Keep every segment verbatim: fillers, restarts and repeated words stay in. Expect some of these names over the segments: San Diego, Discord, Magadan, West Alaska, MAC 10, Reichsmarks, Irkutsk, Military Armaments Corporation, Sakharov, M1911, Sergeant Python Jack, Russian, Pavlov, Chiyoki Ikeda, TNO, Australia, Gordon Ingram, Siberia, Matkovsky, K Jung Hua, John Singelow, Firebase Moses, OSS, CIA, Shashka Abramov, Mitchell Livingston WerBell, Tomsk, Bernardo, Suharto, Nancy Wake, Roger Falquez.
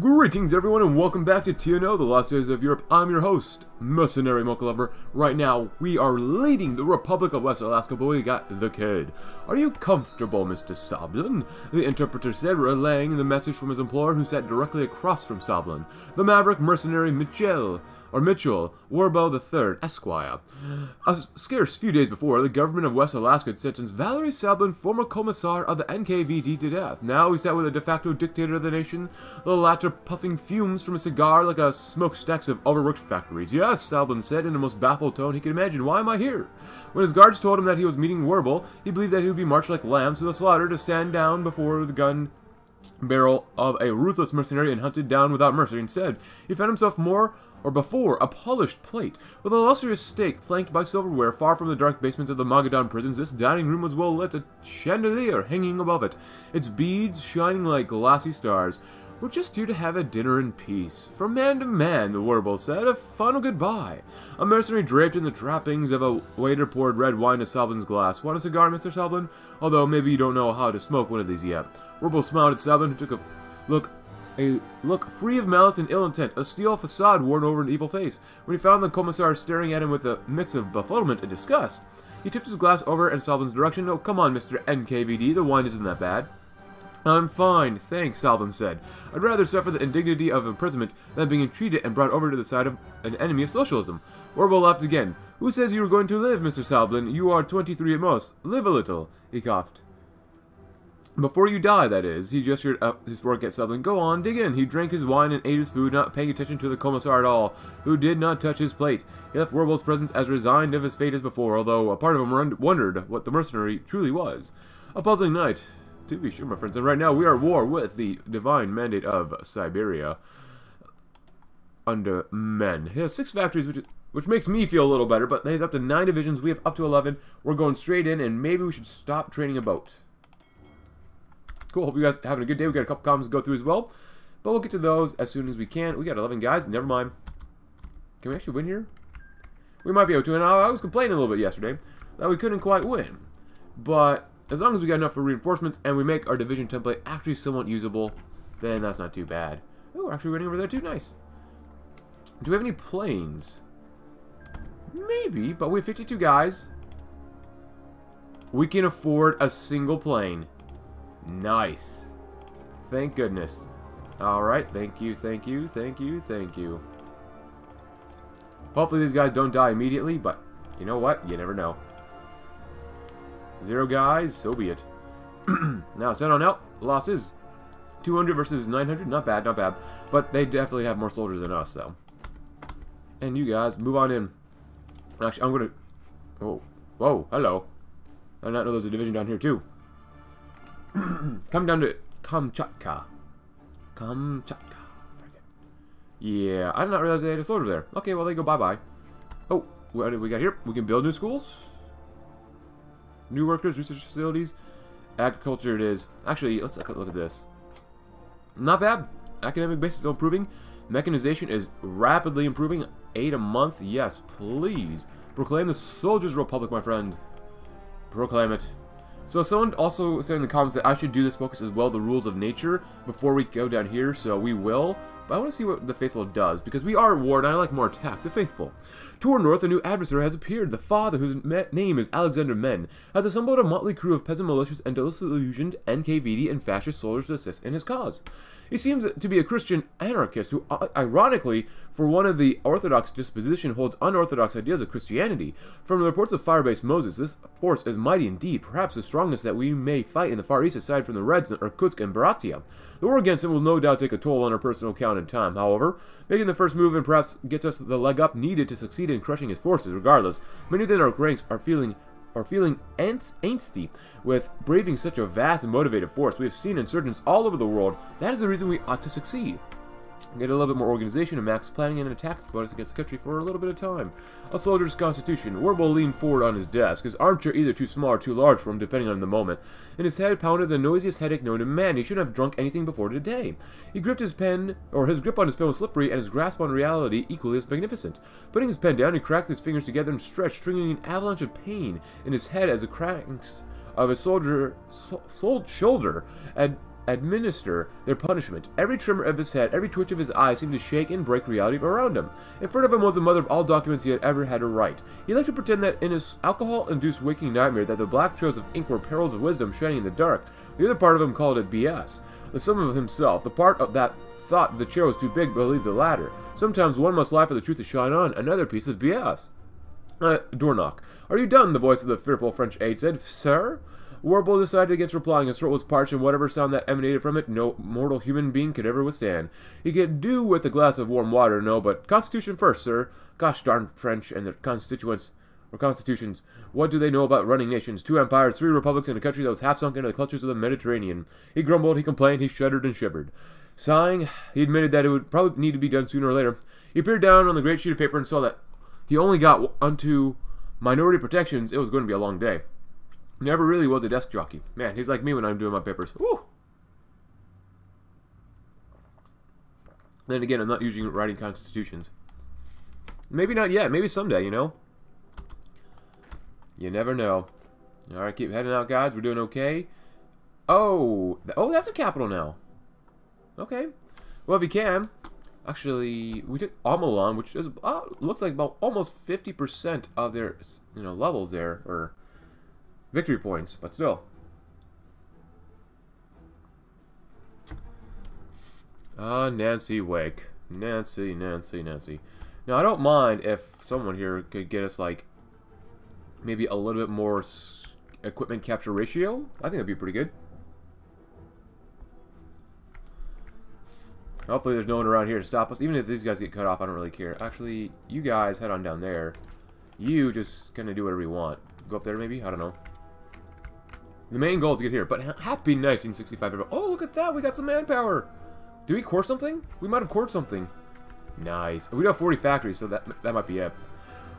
Greetings everyone and welcome back to T N O, the Lost Days of Europe. I'm your host, Mercenary Mocha Lover. Right now, we are leading the Republic of West Alaska, but we got the kid. Are you comfortable, Mister Sablin? The interpreter said, relaying the message from his employer who sat directly across from Sablin. The maverick mercenary Mitchell, or Mitchell, WerBell the third, Esquire. A scarce few days before, the government of West Alaska had sentenced Valery Sablin, former commissar of the N K V D, to death. Now he sat with a de facto dictator of the nation, the latter puffing fumes from a cigar like a smokestacks of overworked factories. Yes, Sablin said in the most baffled tone he could imagine, why am I here? When his guards told him that he was meeting WerBell, he believed that he would be marched like lambs to the slaughter to stand down before the gun barrel of a ruthless mercenary and hunted down without mercy. Instead, he found himself more or before a polished plate. With a lustrous steak flanked by silverware far from the dark basements of the Magadan prisons, this dining room was well lit, a chandelier hanging above it, its beads shining like glassy stars. We're just here to have a dinner in peace. From man to man, the WerBell said, a final goodbye. A mercenary draped in the trappings of a waiter poured red wine to Sablin's glass. Want a cigar, Mister Sablin? Although maybe you don't know how to smoke one of these yet. WerBell smiled at Sablin, who took a look A look free of malice and ill intent, a steel facade worn over an evil face. When he found the commissar staring at him with a mix of befuddlement and disgust, he tipped his glass over in Sablin's direction. Oh, come on, Mister N K V D, the wine isn't that bad. I'm fine, thanks, Sablin said. I'd rather suffer the indignity of imprisonment than being entreated and brought over to the side of an enemy of socialism. WerBell laughed again. Who says you were going to live, Mister Sablin? You are twenty-three at most. Live a little, he coughed. Before you die, that is. He gestured up his fork at Sablin. Go on, dig in. He drank his wine and ate his food, not paying attention to the commissar at all, who did not touch his plate. He left WerBell's presence as resigned of his fate as before, although a part of him wondered what the mercenary truly was. A puzzling night, to be sure, my friends. And right now, we are at war with the divine mandate of Siberia under men. He has six factories, which is... Which makes me feel a little better, but he's up to nine divisions. We have up to eleven. We're going straight in, and maybe we should stop training a boat. Cool, hope you guys are having a good day. We got a couple comments to go through as well, but we'll get to those as soon as we can. We got eleven guys, never mind. Can we actually win here? We might be able to, and I was complaining a little bit yesterday that we couldn't quite win. But as long as we got enough for reinforcements and we make our division template actually somewhat usable, then that's not too bad. Oh, we're actually winning over there too, nice. Do we have any planes? Maybe, but we have fifty-two guys. We can afford a single plane. Nice. Thank goodness. Alright, thank you, thank you, thank you, thank you. Hopefully these guys don't die immediately, but you know what? You never know. Zero guys, so be it. Now, send on out. Losses. two hundred versus nine hundred. Not bad, not bad. But they definitely have more soldiers than us, though. So. And you guys, move on in. Actually, I'm going to... Whoa. Whoa, hello. I did not know there's a division down here, too. Come down to Kamchatka. Kamchatka. Yeah, I did not realize they had a soldier there. Okay, well, they go bye-bye. Oh, what do we got here? We can build new schools. New workers, research facilities. Agriculture it is. Actually, let's look at this. Not bad. Academic base is still improving. Mechanization is rapidly improving. Eight a month. Yes, please. Proclaim the Soldiers' Republic, my friend. Proclaim it. So someone also said in the comments that I should do this focus as well, the rules of nature, before we go down here, so we will. But I want to see what the Faithful does, because we are at war, and I like more attack. The Faithful. Toward north, a new adversary has appeared. The father, whose name is Alexander Men, has assembled a motley crew of peasant militias and disillusioned N K V D and fascist soldiers to assist in his cause. He seems to be a Christian anarchist who, ironically, for one of the orthodox disposition, holds unorthodox ideas of Christianity. From the reports of Firebase Moses, this force is mighty indeed, perhaps the strongest that we may fight in the Far East aside from the Reds in Irkutsk and Baratia. The war against him will no doubt take a toll on our personal count in time, however, making the first move and perhaps gets us the leg up needed to succeed in crushing his forces. Regardless, many within our ranks are feeling are feeling ants angsty with braving such a vast and motivated force. We have seen insurgents all over the world. That is the reason we ought to succeed. Get a little bit more organization and max planning and an attack bonus against the country for a little bit of time. A soldier's constitution. WerBell leaned forward on his desk, his armchair either too small or too large for him, depending on the moment. In his head pounded the noisiest headache known to man. He shouldn't have drunk anything before today. He gripped his pen, or his grip on his pen was slippery, and his grasp on reality equally as magnificent. Putting his pen down, he cracked his fingers together and stretched, stringing an avalanche of pain in his head as the cracks of his soldier, so, sold shoulder and administer their punishment. Every tremor of his head, every twitch of his eye seemed to shake and break reality around him. In front of him was the mother of all documents he had ever had to write. He liked to pretend that in his alcohol-induced waking nightmare that the black trails of ink were pearls of wisdom shining in the dark. The other part of him called it B S. The sum of himself, the part of that thought the chair was too big, believed the latter. Sometimes one must lie for the truth to shine on, another piece of B S. Uh, door knock. "Are you done?" the voice of the fearful French aide said. "Sir?" WerBell decided against replying. His throat was parched, and whatever sound that emanated from it, no mortal human being could ever withstand. He could do with a glass of warm water, no, but Constitution first, sir. Gosh darn French and their constituents, or constitutions. What do they know about running nations? Two empires, three republics, and a country that was half sunk into the clutches of the Mediterranean. He grumbled, he complained, he shuddered and shivered. Sighing, he admitted that it would probably need to be done sooner or later. He peered down on the great sheet of paper and saw that he only got unto minority protections. It was going to be a long day. Never really was a desk jockey. Man, he's like me when I'm doing my papers. Woo! Then again, I'm not usually writing constitutions. Maybe not yet. Maybe someday, you know? You never know. Alright, keep heading out, guys. We're doing okay. Oh! Oh, that's a capital now. Okay. Well, if you can... Actually, we took Amalon, which is uh, looks like about almost fifty percent of their you know levels there, or victory points, but still. Ah, uh, Nancy Wake. Nancy, Nancy, Nancy. Now, I don't mind if someone here could get us, like, maybe a little bit more equipment capture ratio. I think that'd be pretty good. Hopefully there's no one around here to stop us. Even if these guys get cut off, I don't really care. Actually, you guys head on down there. You just kind of do whatever you want. Go up there, maybe? I don't know. The main goal is to get here. But happy nineteen sixty-five, everyone. Oh, look at that. We got some manpower. Did we core something? We might have cored something. Nice. We got forty factories, so that, that might be it.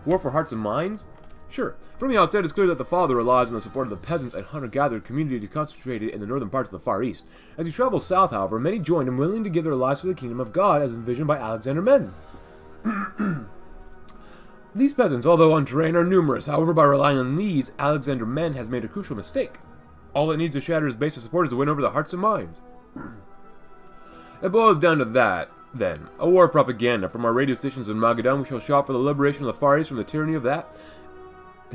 War for hearts and minds? Sure. From the outset, it's clear that the Father relies on the support of the peasants and hunter-gatherer communities concentrated in the northern parts of the Far East. As he travels south, however, many joined him, willing to give their lives for the kingdom of God as envisioned by Alexander Men. These peasants, although on terrain, are numerous. However, by relying on these, Alexander Men has made a crucial mistake. All it needs to shatter his base of supporters to win over the hearts and minds. It boils down to that, then. A war of propaganda. From our radio stations in Magadan, we shall shout for the liberation of the Far East from the tyranny of that...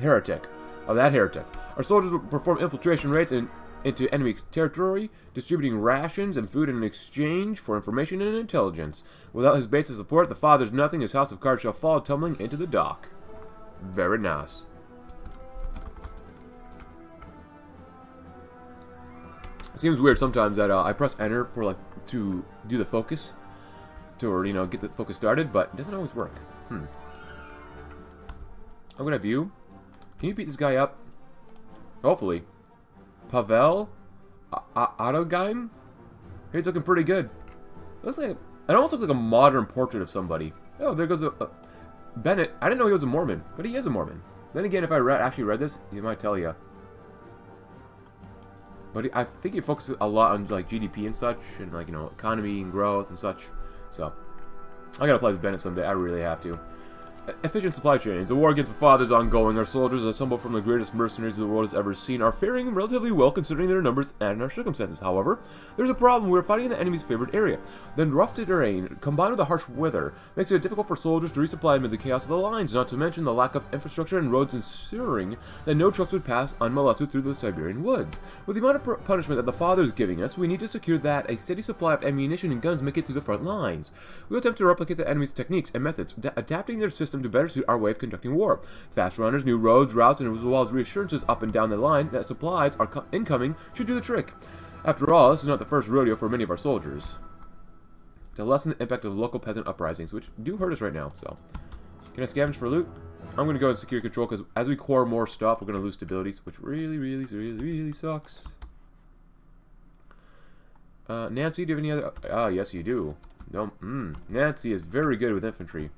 heretic of that heretic. Our soldiers will perform infiltration raids in, into enemy territory, distributing rations and food in exchange for information and intelligence. Without his base of support, the Father's nothing. His house of cards shall fall tumbling into the dock. Very nice. It seems weird sometimes that uh, I press enter for like to do the focus, to or you know get the focus started, but it doesn't always work. Hmm. I'm gonna view. Can you beat this guy up? Hopefully. Pavel? Autogime? He's looking pretty good. It looks like... A, it almost looks like a modern portrait of somebody. Oh, there goes a... a Bennett. I didn't know he was a Mormon, but he is a Mormon. Then again, if I read, actually read this, he might tell you. But he, I think he focuses a lot on, like, G D P and such, and, like, you know, economy and growth and such. So, I gotta play as Bennett someday. I really have to. Efficient supply chains. The war against the Father is ongoing. Our soldiers, assembled from the greatest mercenaries the world has ever seen, are faring relatively well considering their numbers and our circumstances. However, there's a problem. We're fighting in the enemy's favored area. Then rough terrain, combined with the harsh weather, makes it difficult for soldiers to resupply amid the chaos of the lines, not to mention the lack of infrastructure and roads ensuring that no trucks would pass unmolested through the Siberian woods. With the amount of punishment that the Father is giving us, we need to secure that a steady supply of ammunition and guns make it to the front lines. We'll attempt to replicate the enemy's techniques and methods, adapting their system to better suit our way of conducting war. Fast runners, new roads, routes, and as well as reassurances up and down the line that supplies are incoming should do the trick. After all, this is not the first rodeo for many of our soldiers. To lessen the impact of local peasant uprisings, which do hurt us right now, so. Can I scavenge for loot? I'm going to go and secure control, because as we core more stuff, we're going to lose stabilities, which really, really, really, really sucks. Uh, Nancy, do you have any other... Ah, yes, you do. No, mm. Nancy is very good with infantry.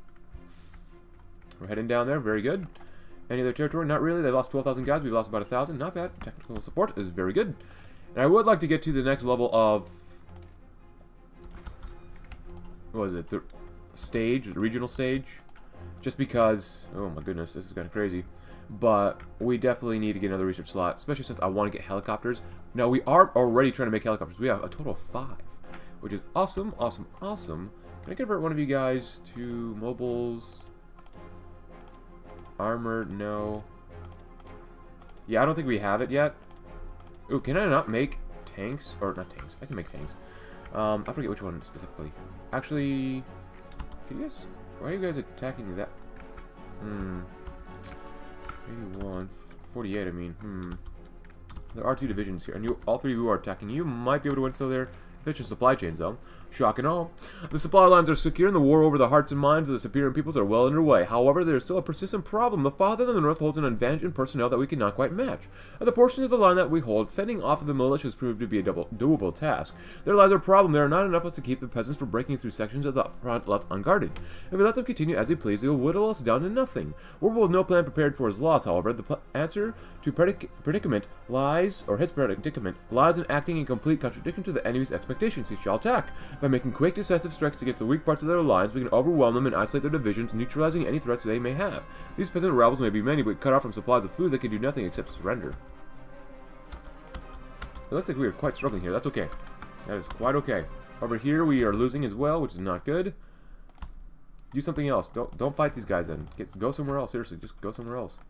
We're heading down there. Very good. Any other territory? Not really. They lost twelve thousand guys. We've lost about one thousand. Not bad. Technical support is very good. And I would like to get to the next level of... What was it? The stage? The regional stage? Just because... Oh my goodness. This is kind of crazy. but we definitely need to get another research slot, especially since I want to get helicopters. Now, we are already trying to make helicopters. We have a total of five, which is awesome, awesome, awesome. Can I convert one of you guys to mobiles? Armored, no. Yeah, I don't think we have it yet. Ooh, can I not make tanks? Or not tanks. I can make tanks. Um, I forget which one specifically. Actually, can you guys... Why are you guys attacking that? Hmm. eighty-one. forty-eight, I mean. Hmm. There are two divisions here, and you, all three of you are attacking. You might be able to win still there. Efficient supply chains, though. Shock and awe. The supply lines are secure, and the war over the hearts and minds of the superior peoples are well underway. However, there is still a persistent problem. The Fatherland of the North holds an advantage in personnel that we cannot quite match. At the portions of the line that we hold, fending off of the militias proved to be a double, doable task. There lies our problem. There are not enough of us to keep the peasants from breaking through sections of the front left unguarded. If we let them continue as they please, they will whittle us down to nothing. WerBell has no plan prepared for his loss, however. The answer to predic predicament lies, or his predicament, lies in acting in complete contradiction to the enemy's expectations. He shall attack. By making quick, decisive strikes against the weak parts of their alliance, we can overwhelm them and isolate their divisions, neutralizing any threats they may have. These peasant rebels may be many, but cut off from supplies of food, they can do nothing except surrender. It looks like we are quite struggling here. That's okay. That is quite okay. Over here, we are losing as well, which is not good. Do something else. Don't don't fight these guys then. Get, go somewhere else. Seriously, just go somewhere else.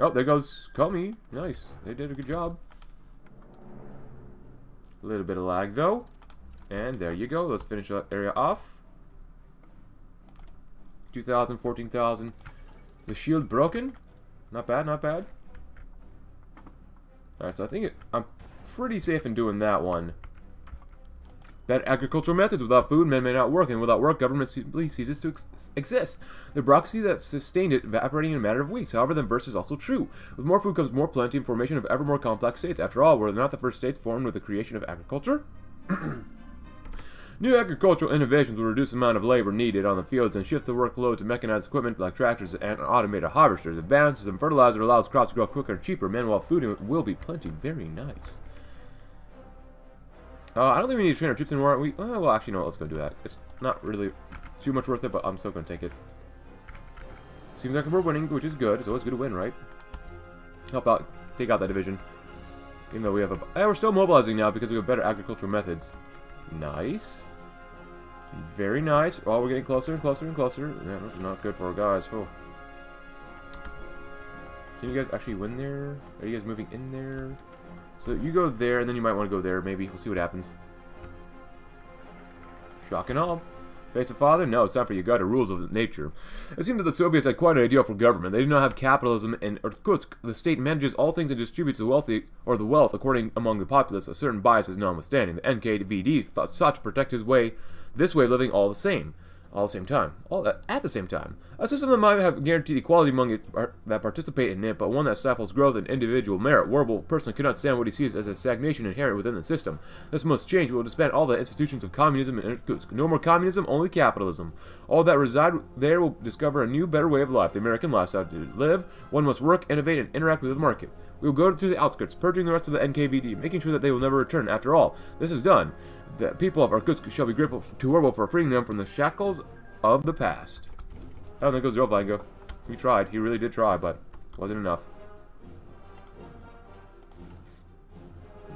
Oh, there goes Comey. Nice. They did a good job. A little bit of lag, though. And there you go. Let's finish that area off. two thousand, fourteen thousand. The shield broken. Not bad, not bad. Alright, so I think it, I'm pretty safe in doing that one. Bad agricultural methods. Without food, men may not work, and without work, government simply ceases to ex exist. The bureaucracy that sustained it evaporating in a matter of weeks. However, the verse is also true. With more food comes more plenty and formation of ever more complex states. After all, were not the first states formed with the creation of agriculture? New agricultural innovations will reduce the amount of labor needed on the fields and shift the workload to mechanized equipment like tractors and automated harvesters. Advances in fertilizer allows crops to grow quicker and cheaper. Meanwhile, food will be plenty. Very nice. Uh, I don't think we need to train our troops anymore. We, oh, well, actually, no, let's go do that. It's not really too much worth it, but I'm still going to take it. Seems like we're winning, which is good. It's always good to win, right? Help out. Take out that division. Even though we have a... Hey, we're still mobilizing now because we have better agricultural methods. Nice. Very nice. Oh, we're getting closer and closer and closer. Man, this is not good for our guys. Oh. Can you guys actually win there? Are you guys moving in there? So you go there, and then you might want to go there, maybe. We'll see what happens. Shock and awe. Face the father? No, it's time for Yagoda rules of nature. It seems that the Soviets had quite an idea for government. They do not have capitalism in Irkutsk. The state manages all things and distributes the wealthy or the wealth according among the populace. A certain bias is notwithstanding. The N K V D sought to protect his way, this way of living all the same. All the same time. All at, at the same time. A system that might have guaranteed equality among it are, that participate in it, but one that stifles growth and individual merit. WerBell personally cannot stand what he sees as a stagnation inherent within the system. This must change. We will disband all the institutions of communism and Irkutsk. No more communism, only capitalism. All that reside there will discover a new, better way of life, the American lifestyle to live. One must work, innovate, and interact with the market. We will go to the outskirts, purging the rest of the N K V D, making sure that they will never return. After all, this is done. The people of Irkutsk shall be grateful to WerBell for freeing them from the shackles of the past. Oh, there goes the old Blango. He tried. He really did try, but wasn't enough.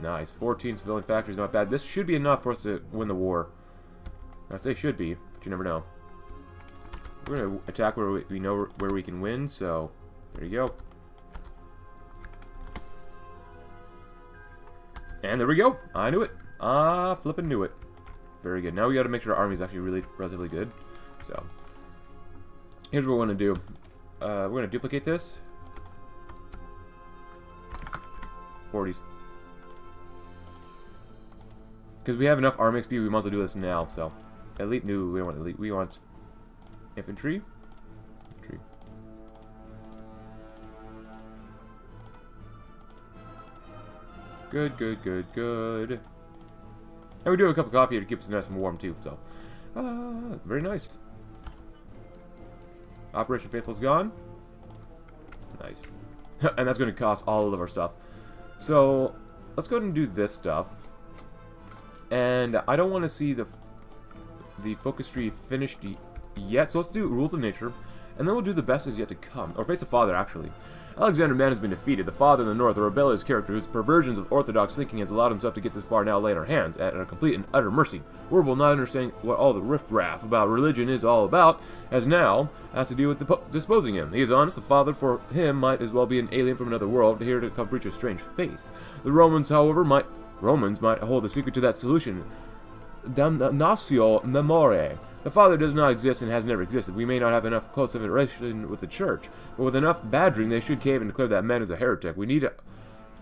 Nice. fourteen civilian factories. Not bad. This should be enough for us to win the war. I say should be, but you never know. We're going to attack where we, we know where we can win, so there you go. And there we go. I knew it. Ah, flippin' knew it. Very good. Now we gotta make sure our army is actually really relatively good. So, here's what we want to do. Uh, we're gonna duplicate this. forties. Because we have enough army X P, we might as well do this now. So, elite new. No, we don't want elite. We want infantry. Infantry. Good, good, good, good. And we do have a cup of coffee here to keep us nice and warm, too, so... Uh, very nice. Operation Faithful's gone. Nice. And that's going to cost all of our stuff. So, let's go ahead and do this stuff. And I don't want to see the the focus tree finished yet, so let's do Rules of Nature, and then we'll do The Best Is Yet to Come, or Face the Father, actually. Alexander Men has been defeated, the father in the north, a rebellious character whose perversions of orthodox thinking has allowed himself to get this far now lay in our hands, at a complete and utter mercy. WerBell, not understanding what all the riffraff about religion is all about, as now has to deal with disposing him. He is honest, the father for him might as well be an alien from another world, here to come preach a strange faith. The Romans, however, might Romans might hold the secret to that solution. Damnatio memoriae. The Father does not exist and has never existed. We may not have enough close affiliation with the Church, but with enough badgering, they should cave and declare that man is a heretic. We need to,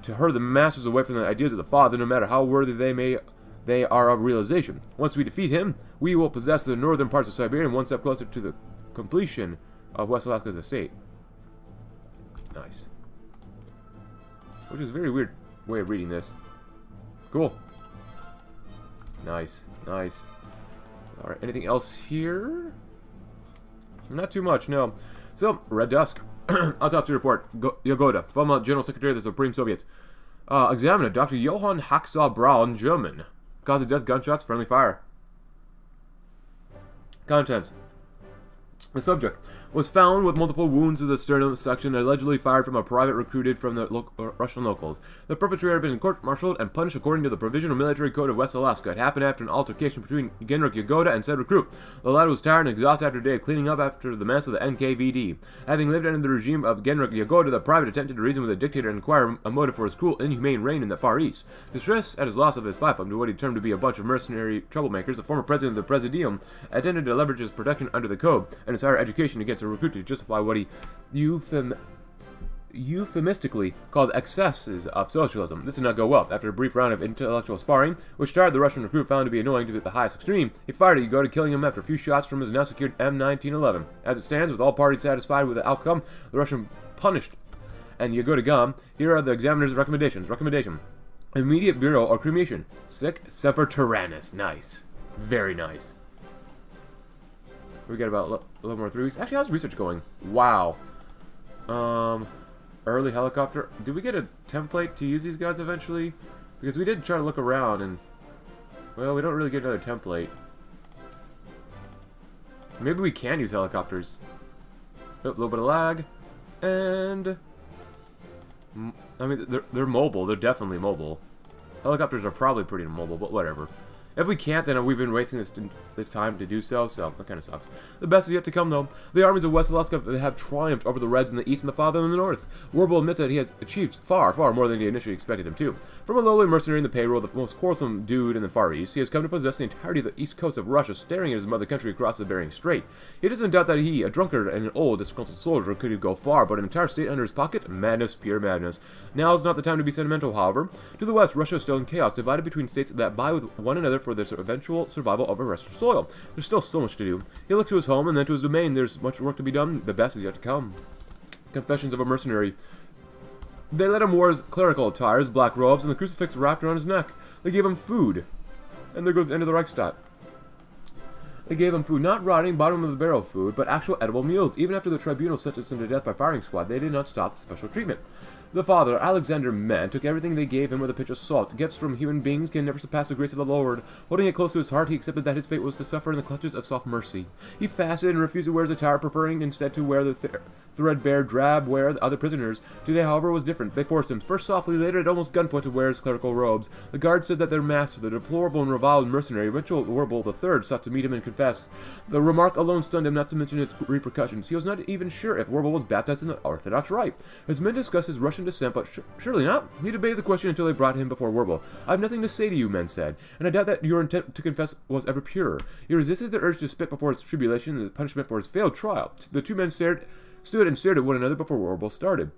to herd the masses away from the ideas of the Father, no matter how worthy they may they are of realization. Once we defeat him, we will possess the northern parts of Siberia and one step closer to the completion of West Alaska's estate. Nice. Which is a very weird way of reading this. Cool. Nice, nice. Alright, anything else here? Not too much, no. So, Red Dusk. Autopsy report. Go Yagoda, former General Secretary of the Supreme Soviet. Uh, examiner, Doctor Johann Hacksaw Braun, German. Cause of death, gunshots, friendly fire. Contents. The subject was found with multiple wounds to the sternum section, allegedly fired from a private recruited from the lo uh, Russian locals. The perpetrator had been court-martialed and punished according to the Provisional Military Code of West Alaska. It happened after an altercation between Genrikh Yagoda and said recruit. The latter was tired and exhausted after a day of cleaning up after the mess of the N K V D. Having lived under the regime of Genrikh Yagoda, the private attempted to reason with the dictator and inquire a motive for his cruel, inhumane reign in the Far East. Distressed at his loss of his fiefdom to what he termed to be a bunch of mercenary troublemakers, the former president of the Presidium attempted to leverage his protection under the code and his higher education against a recruit to justify what he euphem euphemistically called excesses of socialism. This did not go well. After a brief round of intellectual sparring, which tired the Russian recruit found to be annoying to the highest extreme, he fired at Yagoda, killing him after a few shots from his now secured M nineteen eleven. As it stands, with all parties satisfied with the outcome, the Russian punished and Yagoda gone. Here are the examiner's recommendations. Recommendation: immediate burial or cremation. Sic semper tyrannis. Nice. Very nice. We got about a little more three weeks. Actually, how's research going? Wow. Um, early helicopter. Did we get a template to use these guys eventually? Because we did try to look around and... well, we don't really get another template. Maybe we can use helicopters. A little bit of lag. And... I mean, they're, they're mobile. They're definitely mobile. Helicopters are probably pretty mobile, but whatever. If we can't, then we've been wasting this this time to do so, so that kind of sucks. The best is yet to come, though. The armies of West Alaska have triumphed over the Reds in the east and the Father in the north. WerBell admits that he has achieved far, far more than he initially expected him to. From a lowly mercenary in the payroll, the most quarrelsome dude in the Far East, he has come to possess the entirety of the east coast of Russia, staring at his mother country across the Bering Strait. He doesn't doubt that he, a drunkard and an old, disgruntled soldier, could go far, but an entire state under his pocket? Madness, pure madness. Now is not the time to be sentimental, however. To the west, Russia is still in chaos, divided between states that vie with one another for their eventual survival of a western soil. There's still so much to do. He looks to his home and then to his domain. There's much work to be done. The best is yet to come. Confessions of a Mercenary. They let him wear his clerical attire, his black robes, and the crucifix wrapped around his neck. They gave him food. And there goes the end of the Reichstag. They gave him food, not rotting, bottom-of-the-barrel food, but actual edible meals. Even after the tribunal sentenced him to death by firing squad, they did not stop the special treatment. The father, Alexander Men, took everything they gave him with a pinch of salt. Gifts from human beings can never surpass the grace of the Lord. Holding it close to his heart, he accepted that his fate was to suffer in the clutches of soft mercy. He fasted and refused to wear his attire, preferring instead to wear the th threadbare drab wear of the other prisoners. Today, however, was different. They forced him, first softly, later at almost gunpoint, to wear his clerical robes. The guards said that their master, the deplorable and reviled mercenary, Mitchell WerBell the third, sought to meet him and confess. The remark alone stunned him, not to mention its repercussions. He was not even sure if WerBell was baptized in the Orthodox Rite. His men discussed his Russian descent, but sh surely not. He debated the question until they brought him before WerBell. "I have nothing to say to you," men said, "and I doubt that your intent to confess was ever pure. You resisted the urge to spit before his tribulation and the punishment for his failed trial." The two men stared... stood and stared at one another before WerBell started.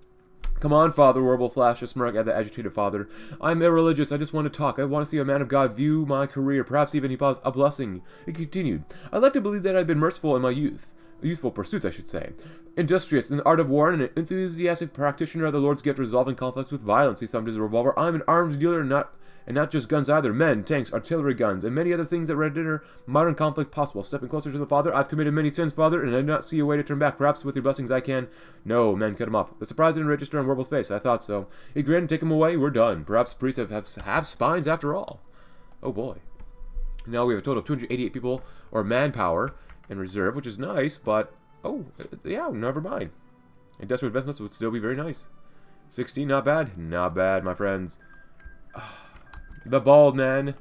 "Come on, Father," WerBell flashed a smirk at the agitated father. "I'm irreligious. I just want to talk. I want to see a man of God view my career. Perhaps even," he paused, "a blessing." He continued, "I'd like to believe that I've been merciful in my youth. Youthful pursuits, I should say. Industrious in the art of war and an enthusiastic practitioner of the Lord's gift, resolving conflicts with violence." He thumbed his revolver. "I'm an arms dealer, and not... and not just guns either. Men, tanks, artillery guns, and many other things that render modern conflict possible. Stepping closer to the Father, I've committed many sins, Father, and I do not see a way to turn back. Perhaps with your blessings I can..." "No," men cut him off. The surprise didn't register on WerBell's face. "I thought so." He grinned. "Take him away. We're done. Perhaps priests have, have, have spines after all." Oh boy. Now we have a total of two hundred eighty-eight people, or manpower, in reserve, which is nice, but... Oh, yeah, never mind. Industrial investments would still be very nice. sixteen, not bad. Not bad, my friends. The bald man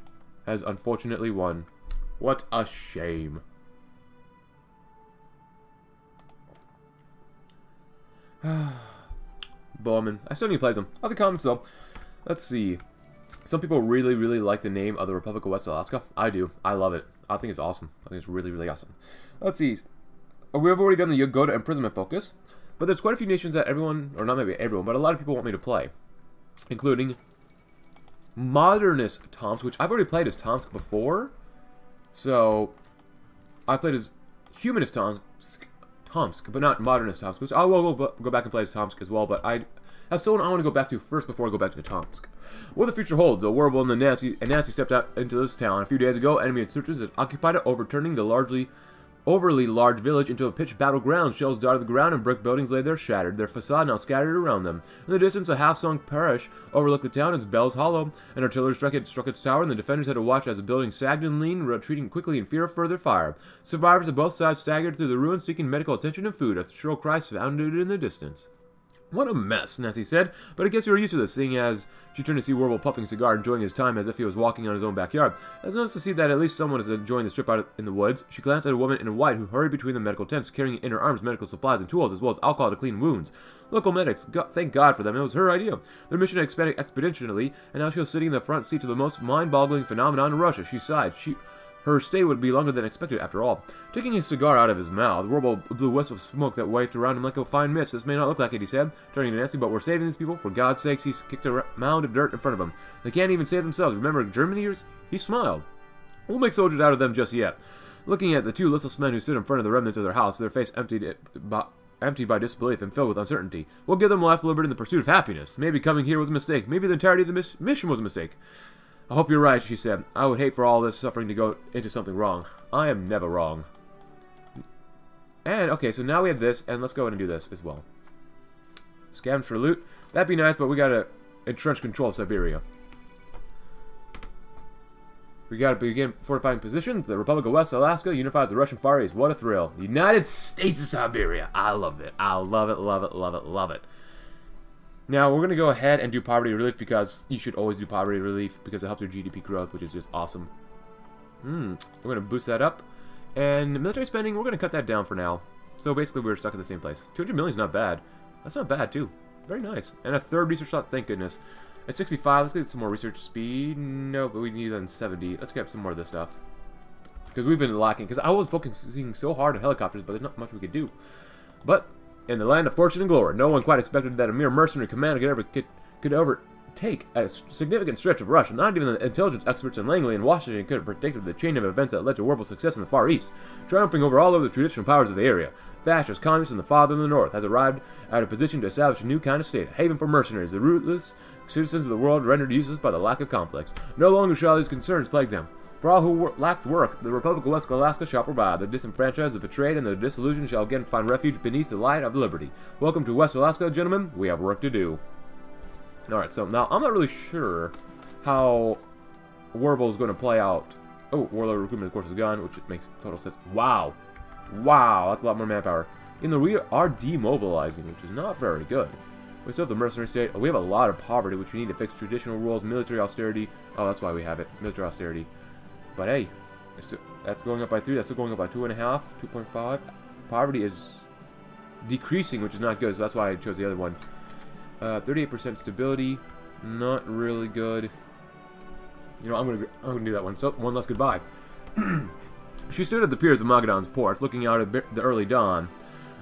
has unfortunately won. What a shame. Bowman. I still need to play some. Other comments, though. Let's see. Some people really, really like the name of the Republic of West Alaska. I do. I love it. I think it's awesome. I think it's really, really awesome. Let's see. We've already done the Yagoda imprisonment focus, but there's quite a few nations that everyone, or not maybe everyone, but a lot of people want me to play, including Modernist Tomsk, which I've already played as Tomsk before. So, I played as Humanist Tomsk, Tomsk, but not Modernist Tomsk, which I will go back and play as Tomsk as well, but I... That's the one I want to go back to first before I go back to Tomsk. What the future holds, the WerBell and the Nancy and Nancy stepped out into this town a few days ago. Enemy insurgents had occupied it, overturning the largely, overly large village into a pitched battleground. Shells dotted the ground and brick buildings lay there shattered, their facade now scattered around them. In the distance, a half-sunk parish overlooked the town, its bells hollow. An artillery struck it, struck its tower, and the defenders had to watch as the building sagged and leaned, retreating quickly in fear of further fire. Survivors of both sides staggered through the ruins, seeking medical attention and food. A shrill cry sounded in the distance. What a mess, Nancy said, but I guess you're used to this, seeing as she turned to see WerBell puffing a cigar, enjoying his time as if he was walking on his own backyard. It was nice to see that at least someone is enjoying the trip out in the woods. She glanced at a woman in white who hurried between the medical tents, carrying in her arms medical supplies and tools, as well as alcohol to clean wounds. Local medics, go thank God for them, it was her idea. Their mission had expanded exponentially, and now she was sitting in the front seat of the most mind-boggling phenomenon in Russia. She sighed. She... Her stay would be longer than expected, after all. Taking his cigar out of his mouth, WerBell blew wisps of smoke that wafted around him like a fine mist. This may not look like it, he said, turning to Nancy, but we're saving these people. For God's sakes, he kicked a mound of dirt in front of him. They can't even save themselves. Remember Germany? He smiled. We'll make soldiers out of them just yet. Looking at the two listless men who stood in front of the remnants of their house, their face emptied by, emptied by disbelief and filled with uncertainty. We'll give them life, liberty, and the pursuit of happiness. Maybe coming here was a mistake. Maybe the entirety of the mis mission was a mistake. I hope you're right, she said. I would hate for all this suffering to go into something wrong. I am never wrong. And, okay, so now we have this, and let's go ahead and do this as well. Scavenge for loot. That'd be nice, but we gotta entrench control of Siberia. We gotta begin fortifying positions. The Republic of West Alaska unifies the Russian Far East. What a thrill. The United States of Siberia. I love it. I love it, love it, love it, love it. Now, we're going to go ahead and do poverty relief because you should always do poverty relief because it helps your G D P growth, which is just awesome. Hmm. We're going to boost that up. And military spending, we're going to cut that down for now. So basically, we're stuck at the same place. two hundred million is not bad. That's not bad, too. Very nice. And a third research slot, thank goodness. At sixty-five, let's get some more research speed. No, but we need that in seventy. Let's grab some more of this stuff. Because we've been lacking. Because I was focusing so hard on helicopters, but there's not much we could do. But... in the land of fortune and glory, no one quite expected that a mere mercenary commander could ever could, could overtake a significant stretch of Russia. Not even the intelligence experts in Langley and Washington could have predicted the chain of events that led to WerBell's success in the Far East, triumphing over all of the traditional powers of the area. Fascist, communist, and the father of the North has arrived at a position to establish a new kind of state, a haven for mercenaries, the ruthless citizens of the world rendered useless by the lack of conflicts. No longer shall these concerns plague them. For all who lacked work, the Republic of West Alaska shall provide. The disenfranchised, the betrayed, and the disillusioned shall again find refuge beneath the light of liberty. Welcome to West Alaska, gentlemen. We have work to do. Alright, so now I'm not really sure how WerBell is going to play out. Oh, warlord recruitment, of course, is gone, which makes total sense. Wow. Wow, that's a lot more manpower. In the rear are demobilizing, which is not very good. We still have the mercenary state. Oh, we have a lot of poverty, which we need to fix. Traditional rules, military austerity. Oh, that's why we have it. Military austerity. But hey, it's still, that's going up by three. That's still going up by two and a half, two point five. Poverty is decreasing, which is not good. So that's why I chose the other one. Uh, Thirty-eight percent stability, not really good. You know, I'm gonna I'm gonna do that one. So one less goodbye. She stood at the piers of Magadan's port, looking out at the early dawn.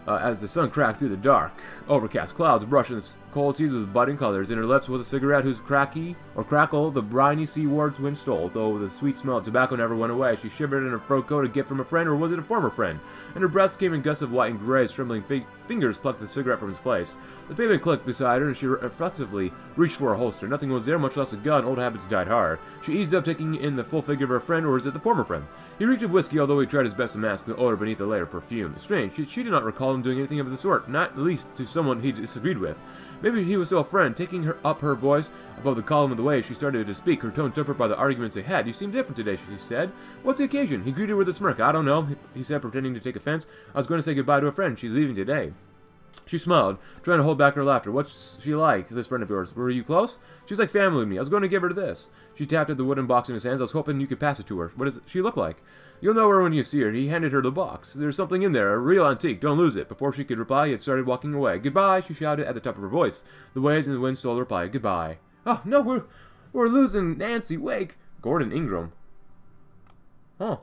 Uh, as the sun cracked through the dark, overcast clouds brushed in the cold seas with budding colors. In her lips was a cigarette whose cracky or crackle the briny seawards wind stole, though the sweet smell of tobacco never went away. She shivered in her fur coat, a gift from a friend, or was it a former friend? And her breaths came in gusts of white and gray. As trembling fi fingers plucked the cigarette from its place. The pavement clicked beside her, and she reflexively reached for a holster. Nothing was there, much less a gun. Old habits died hard. She eased up, taking in the full figure of her friend, or is it the former friend? He reeked of whiskey, although he tried his best to mask the odor beneath a layer of perfume. Strange, she, she did not recall him doing anything of the sort, not least to someone he disagreed with. Maybe he was still a friend. Taking her up her voice above the column of the way she started to speak, her tone tempered by the arguments they had. "You seem different today," she said. "What's the occasion?" He greeted her with a smirk. "I don't know," he said, pretending to take offense. "I was going to say goodbye to a friend. She's leaving today." She smiled, trying to hold back her laughter. "What's she like, this friend of yours? Were you close?" "She's like family to me. I was going to give her this." She tapped at the wooden box in his hands. "I was hoping you could pass it to her. What does she look like?" "You'll know her when you see her." He handed her the box. "There's something in there, a real antique. Don't lose it." Before she could reply, he had started walking away. "Goodbye," she shouted at the top of her voice. The waves and the wind stole the reply. "Goodbye." "Oh, no, we're, we're losing Nancy Wake." Gordon Ingram. Huh.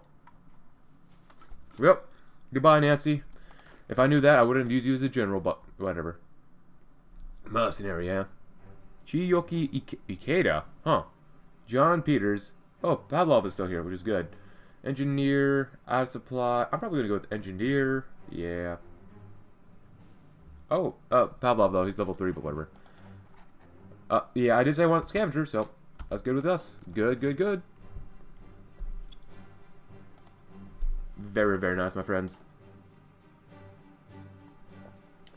Yep. "Goodbye, Nancy. If I knew that, I wouldn't have used you as a general, but whatever." Mercenary, yeah. Chiyoki Ik Ikeda. Huh. John Peters. Oh, Pavlov is still here, which is good. Engineer, out of supply. I'm probably going to go with engineer. Yeah. Oh, uh, Pavlov, though. He's level three, but whatever. Uh, yeah, I did say I want scavenger, so that's good with us. Good, good, good. Very, very nice, my friends.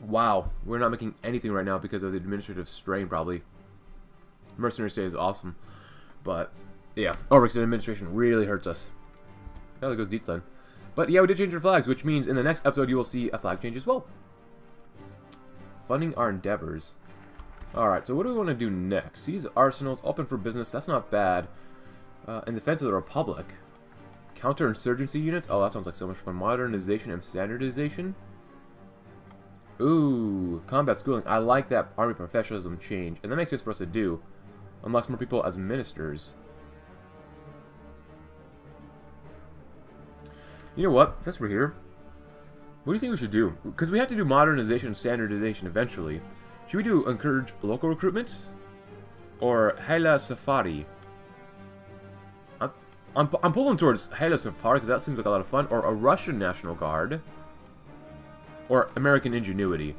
Wow, we're not making anything right now because of the administrative strain, probably. Mercenary State is awesome. But, yeah. Oh, because administration really hurts us. Oh, that goes deep, son. But, yeah, we did change our flags, which means in the next episode you will see a flag change as well. Funding our endeavors. Alright, so what do we want to do next? Seize arsenals, open for business. That's not bad. Uh, in defense of the Republic. Counterinsurgency units. Oh, that sounds like so much fun. Modernization and standardization. Ooh, combat schooling. I like that army professionalism change. And that makes sense for us to do. Unlocks more people as ministers. You know what? Since we're here, what do you think we should do? Because we have to do modernization and standardization eventually. Should we do encourage local recruitment? Or Haile Safari? I'm, I'm, I'm pulling towards Haile Safari because that seems like a lot of fun. Or a Russian National Guard. Or American Ingenuity.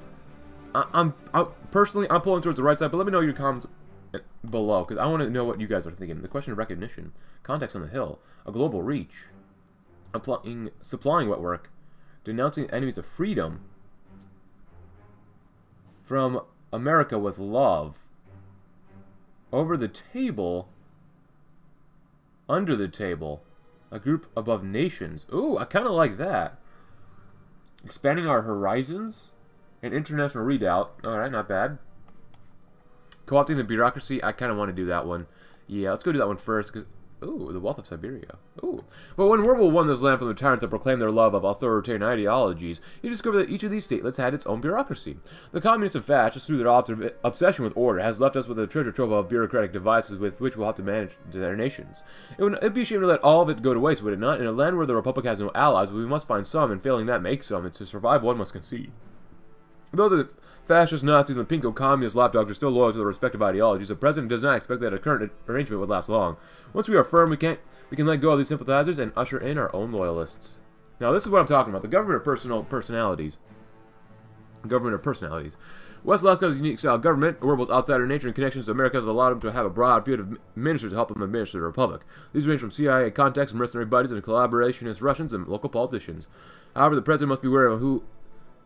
I, I'm, I'm personally, I'm pulling towards the right side, but let me know your comments below, because I want to know what you guys are thinking. The question of recognition, contacts on the hill, a global reach, applying, supplying wet work, denouncing enemies of freedom, from America with love, over the table, under the table, a group above nations. Ooh, I kind of like that. Expanding our horizons, an international redoubt. Alright, not bad. Co-opting the bureaucracy, I kind of want to do that one. Yeah, let's go do that one first, because... Ooh, the wealth of Siberia. Ooh. But when WerBell won this land from the tyrants that proclaimed their love of authoritarian ideologies, he discovered that each of these statelets had its own bureaucracy. The communists of Fascists, through their obsession with order, has left us with a treasure trove of bureaucratic devices with which we'll have to manage their nations. It would be a shame to let all of it go to waste, would it not? In a land where the Republic has no allies, we must find some, and failing that, make some, and to survive, one must concede. Though the Fascist Nazis and the pinko communist lapdogs are still loyal to their respective ideologies, the president does not expect that a current arrangement would last long. Once we are firm, we can't we can let go of these sympathizers and usher in our own loyalists. Now this is what I'm talking about: the government of personal personalities. Government of personalities. West Lascaux's unique style of government, WerBell's outsider nature, and connections to America has allowed him to have a broad field of ministers to help him administer the Republic. These range from C I A contacts, mercenary buddies, and collaborationist Russians and local politicians. However, the president must be aware of who.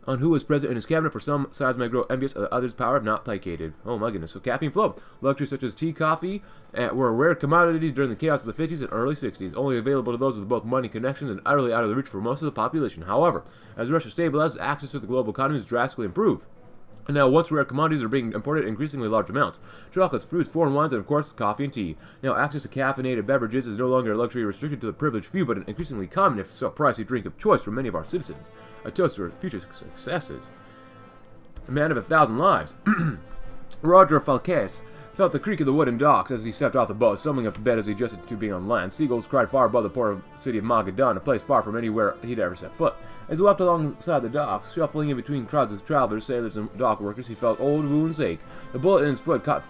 on who is present in his cabinet, for some sides may grow envious of the others' power if not placated. Oh my goodness. So caffeine flow. Luxuries such as tea, coffee, uh, were rare commodities during the chaos of the fifties and early sixties, only available to those with both money connections and utterly out of the reach for most of the population. However, as Russia stabilizes, access to the global economy is drastically improved. And now, once rare commodities are being imported in increasingly large amounts. Chocolates, fruits, foreign wines, and of course, coffee and tea. Now, access to caffeinated beverages is no longer a luxury restricted to the privileged few, but an increasingly common, if so pricey, drink of choice for many of our citizens. A toast for future successes. A man of a thousand lives. Roger Falquez felt the creak of the wooden docks as he stepped off the boat, stumbling up the bed as he adjusted to being on land. Seagulls cried far above the port city of Magadan, a place far from anywhere he'd ever set foot. As he walked alongside the docks, shuffling in between crowds of travelers, sailors, and dock workers, he felt old wounds ache. The bullet in his foot caught,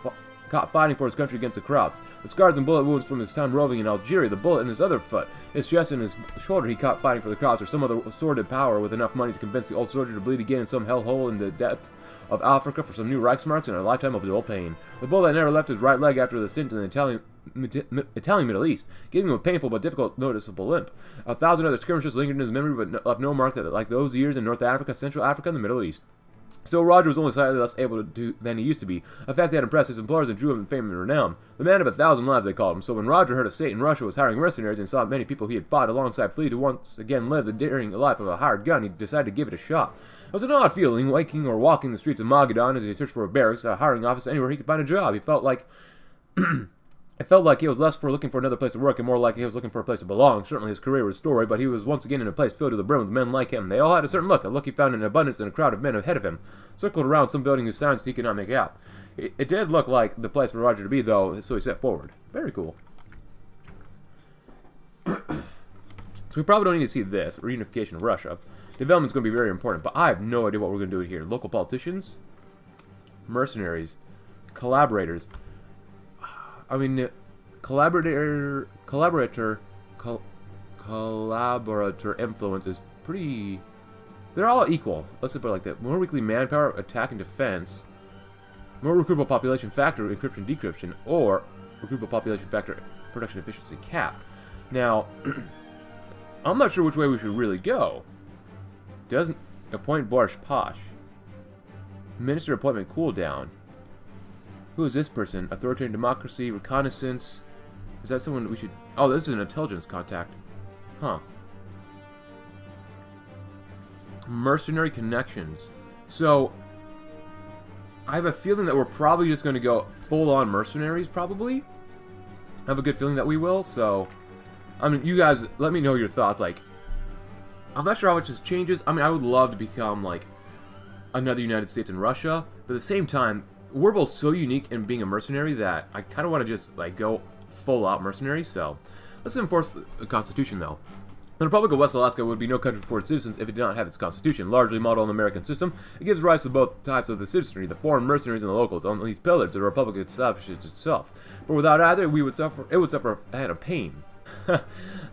caught fighting for his country against the crowds. The scars and bullet wounds from his time roving in Algeria, the bullet in his other foot, his chest and his shoulder he caught fighting for the crowds, or some other sordid power with enough money to convince the old soldier to bleed again in some hellhole in the depth of Africa for some new Reichsmarks and a lifetime of dull pain. The bullet that never left his right leg after the stint in the Italian... Italian Middle East, giving him a painful but difficult noticeable limp. A thousand other skirmishes lingered in his memory but left no mark that, like those years in North Africa, Central Africa, and the Middle East. So Roger was only slightly less able to do than he used to be, a fact that impressed his employers and drew him in fame and renown. The man of a thousand lives, they called him. So when Roger heard a state in Russia was hiring mercenaries and saw many people he had fought alongside flee to once again live the daring life of a hired gun, he decided to give it a shot. It was an odd feeling, waking or walking the streets of Magadan as he searched for a barracks, a hiring office, anywhere he could find a job. He felt like... It felt like he was less for looking for another place to work and more like he was looking for a place to belong. Certainly his career was storied, but he was once again in a place filled to the brim with men like him. They all had a certain look, a look he found in abundance in a crowd of men ahead of him, circled around some building whose signs he could not make out. It, it did look like the place for Roger to be, though, so he set forward. Very cool. So we probably don't need to see this, reunification of Russia. Development's going to be very important, but I have no idea what we're going to do here. Local politicians, mercenaries, collaborators... I mean, collaborator, collaborator, col collaborator influence is pretty... They're all equal. Let's put it like that. More weekly manpower, attack and defense. More recruitable population factor, encryption, decryption, or recruitable population factor, production efficiency cap. Now, I'm not sure which way we should really go. Doesn't appoint Barsh Posh. Minister appointment cooldown. Who is this person? Authoritarian democracy, reconnaissance. Is that someone we should... Oh, this is an intelligence contact. Huh. Mercenary connections. So, I have a feeling that we're probably just going to go full-on mercenaries, probably. I have a good feeling that we will, so... I mean, you guys, let me know your thoughts. Like, I'm not sure how much this changes. I mean, I would love to become, like, another United States and Russia. But at the same time... We're both so unique in being a mercenary that I kind of want to just, like, go full-out mercenary, so... Let's enforce the Constitution, though. The Republic of West Alaska would be no country for its citizens if it did not have its Constitution. Largely modeled on the American system, it gives rise to both types of the citizenry, the foreign mercenaries and the locals. On these pillars, the Republic establishes itself. But without either, we would suffer, it would suffer a head of pain.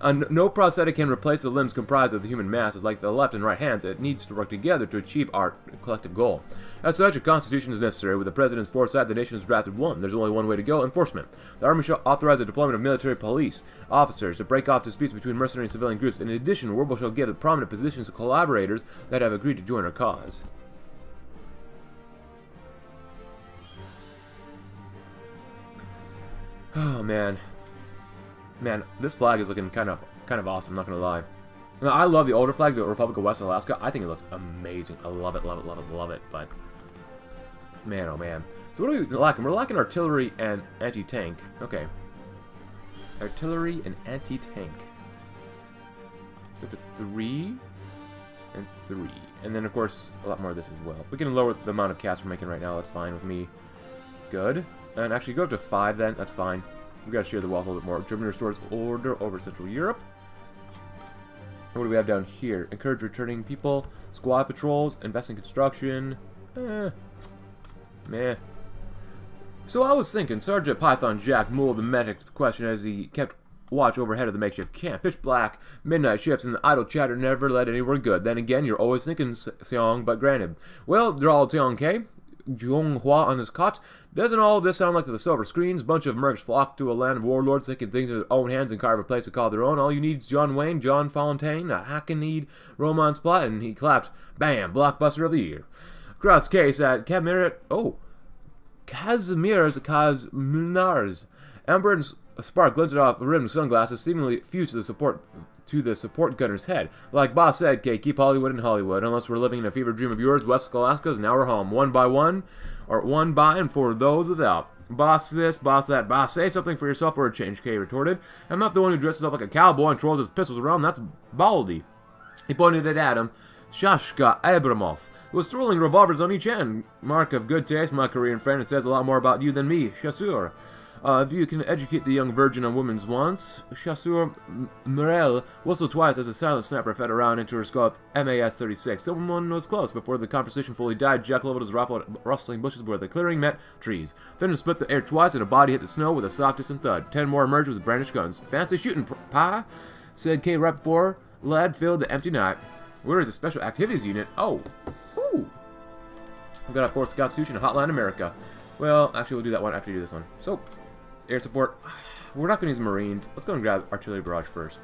uh, no prosthetic can replace the limbs comprised of the human mass. It's like the left and right hands. It needs to work together to achieve our collective goal. As such, a constitution is necessary. With the president's foresight, the nation has drafted one. There's only one way to go. Enforcement. The army shall authorize the deployment of military police officers to break off disputes between mercenary and civilian groups. In addition, WerBell shall give the prominent positions to collaborators that have agreed to join our cause. Oh, man. Man, this flag is looking kind of kind of awesome, not gonna lie. Now, I love the older flag, the Republic of West Alaska. I think it looks amazing. I love it, love it, love it, love it, but... Man, oh man. So what are we lacking? We're lacking artillery and anti-tank. Okay. Artillery and anti-tank. Let's go to three... and three. And then, of course, a lot more of this as well. We can lower the amount of casts we're making right now. That's fine with me. Good. And actually, go up to five then. That's fine. We've got to share the wealth a little bit more. Germany restores order over Central Europe. What do we have down here? Encourage returning people. Squad patrols. Invest in construction. Eh. Meh. So I was thinking, Sergeant Python Jack mulled the medic's question as he kept watch overhead of the makeshift camp. Pitch black, midnight shifts, and the idle chatter never led anywhere good. Then again, you're always thinking, Seong, but granted. Well, drawled Seong K Jung Hua on his cot. Doesn't all of this sound like the silver screens? Bunch of mercs flock to a land of warlords taking things with their own hands and carve a place to call their own. All you need is John Wayne, John Fontaine, a hackneyed romance plot, and he clapped, bam, blockbuster of the year. Cross case at Casemers, oh, Casemers, Casemers. Ember and spark glinted off rimmed sunglasses, seemingly fused to the support to the support gunner's head. Like Boss said, Kay, keep Hollywood in Hollywood. Unless we're living in a fever dream of yours, West Alaska is now our home. One by one, or one by and for those without. Boss this, boss that, boss say something for yourself for a change, Kay retorted. I'm not the one who dresses up like a cowboy and twirls his pistols around, that's Baldy. He pointed it at him. Shashka Abramov. Was twirling revolvers on each hand. Mark of good taste, my Korean friend, it says a lot more about you than me, Chasseur. Uh, if you can educate the young virgin on women's wants, Chasseur Morel whistled twice as a silent sniper fed around into her scope M A S thirty-six. Someone was close. Before the conversation fully died, Jack leveled his rifle at rustling bushes where the clearing met trees. Thunder split the air twice, and a body hit the snow with a soft, distant thud. Ten more emerged with brandished guns. Fancy shooting, pa, said K right before Lad filled the empty night. Where is the Special Activities Unit? Oh, ooh. We've got to force the Constitution of Hotline America. Well, actually, we'll do that one after we do this one. So. Air support. We're not going to use Marines. Let's go and grab Artillery Barrage first.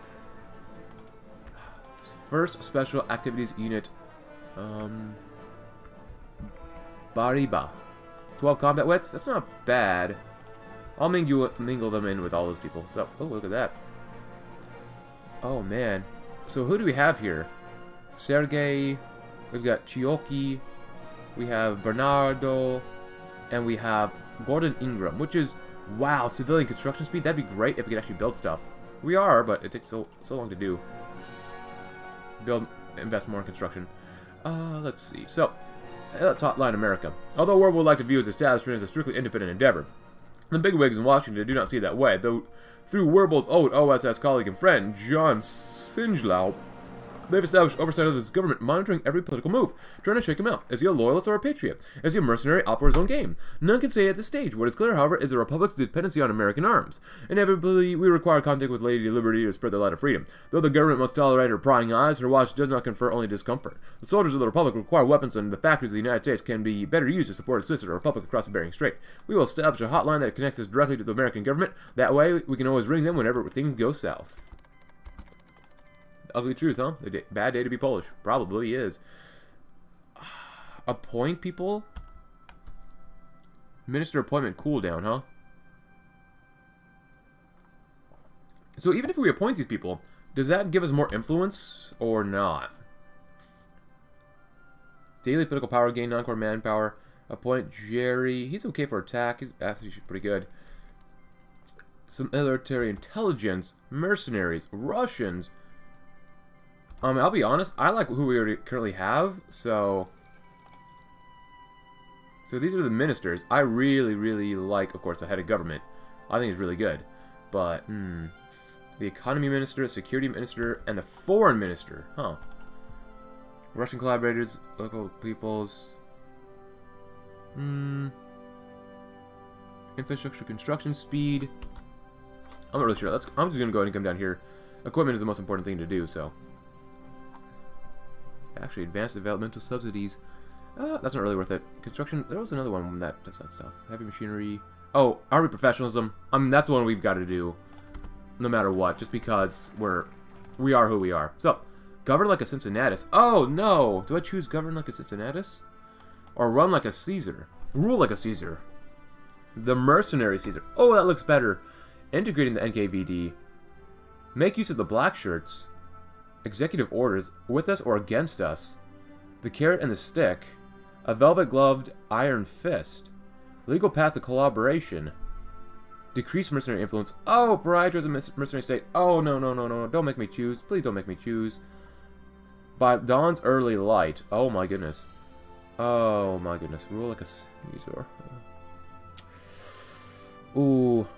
First Special Activities Unit. Um, Bariba. twelve combat widths? That's not bad. I'll mingle, mingle them in with all those people. So, oh, look at that. Oh, man. So who do we have here? Sergei. We've got Chiyoki. We have Bernardo. And we have Gordon Ingram, which is... Wow, civilian construction speed? That'd be great if we could actually build stuff. We are, but it takes so, so long to do. Build, invest more in construction. Uh, let's see. So, let's hotline America. Although World would like to view its establishment as a strictly independent endeavor, the bigwigs in Washington do not see it that way, though through Werbell's old O S S colleague and friend, John Singelow, they've established oversight of this government, monitoring every political move, trying to shake him out. Is he a loyalist or a patriot? Is he a mercenary out for his own game? None can say at this stage. What is clear, however, is the Republic's dependency on American arms. Inevitably, we require contact with Lady Liberty to spread the light of freedom. Though the government must tolerate her prying eyes, her watch does not confer only discomfort. The soldiers of the Republic require weapons, and the factories of the United States can be better used to support a Swiss or Republic across the Bering Strait. We will establish a hotline that connects us directly to the American government. That way, we can always ring them whenever things go south. Ugly truth, huh? A day, bad day to be Polish. Probably is. Uh, appoint people? Minister appointment cooldown, huh? So even if we appoint these people, does that give us more influence or not? Daily political power gain, non-core manpower. Appoint Jerry. He's okay for attack. He's actually pretty good. Some military intelligence. Mercenaries. Russians. Um, I'll be honest, I like who we already currently have, so... So these are the ministers. I really, really like, of course, the head of government. I think it's really good. But, hmm... The economy minister, the security minister, and the foreign minister. Huh. Russian collaborators, local peoples... Hmm... Infrastructure construction speed... I'm not really sure. Let's, I'm just going to go ahead and come down here. Equipment is the most important thing to do, so... Actually, advanced developmental subsidies. Uh, that's not really worth it. Construction. There was another one that does that stuff. Heavy machinery. Oh, army professionalism. I mean, that's one we've got to do, no matter what, just because we're we are who we are. So, govern like a Cincinnatus. Oh no! Do I choose govern like a Cincinnatus, or run like a Caesar? Rule like a Caesar. The mercenary Caesar. Oh, that looks better. Integrating the N K V D. Make use of the black shirts. Executive orders, with us or against us, the carrot and the stick, a velvet-gloved iron fist, legal path to collaboration, decrease mercenary influence. Oh, Briar is a mercenary state. Oh, no, no, no, no, don't make me choose. Please don't make me choose. By dawn's early light. Oh, my goodness. Oh, my goodness. Rule like a Caesar. Ooh.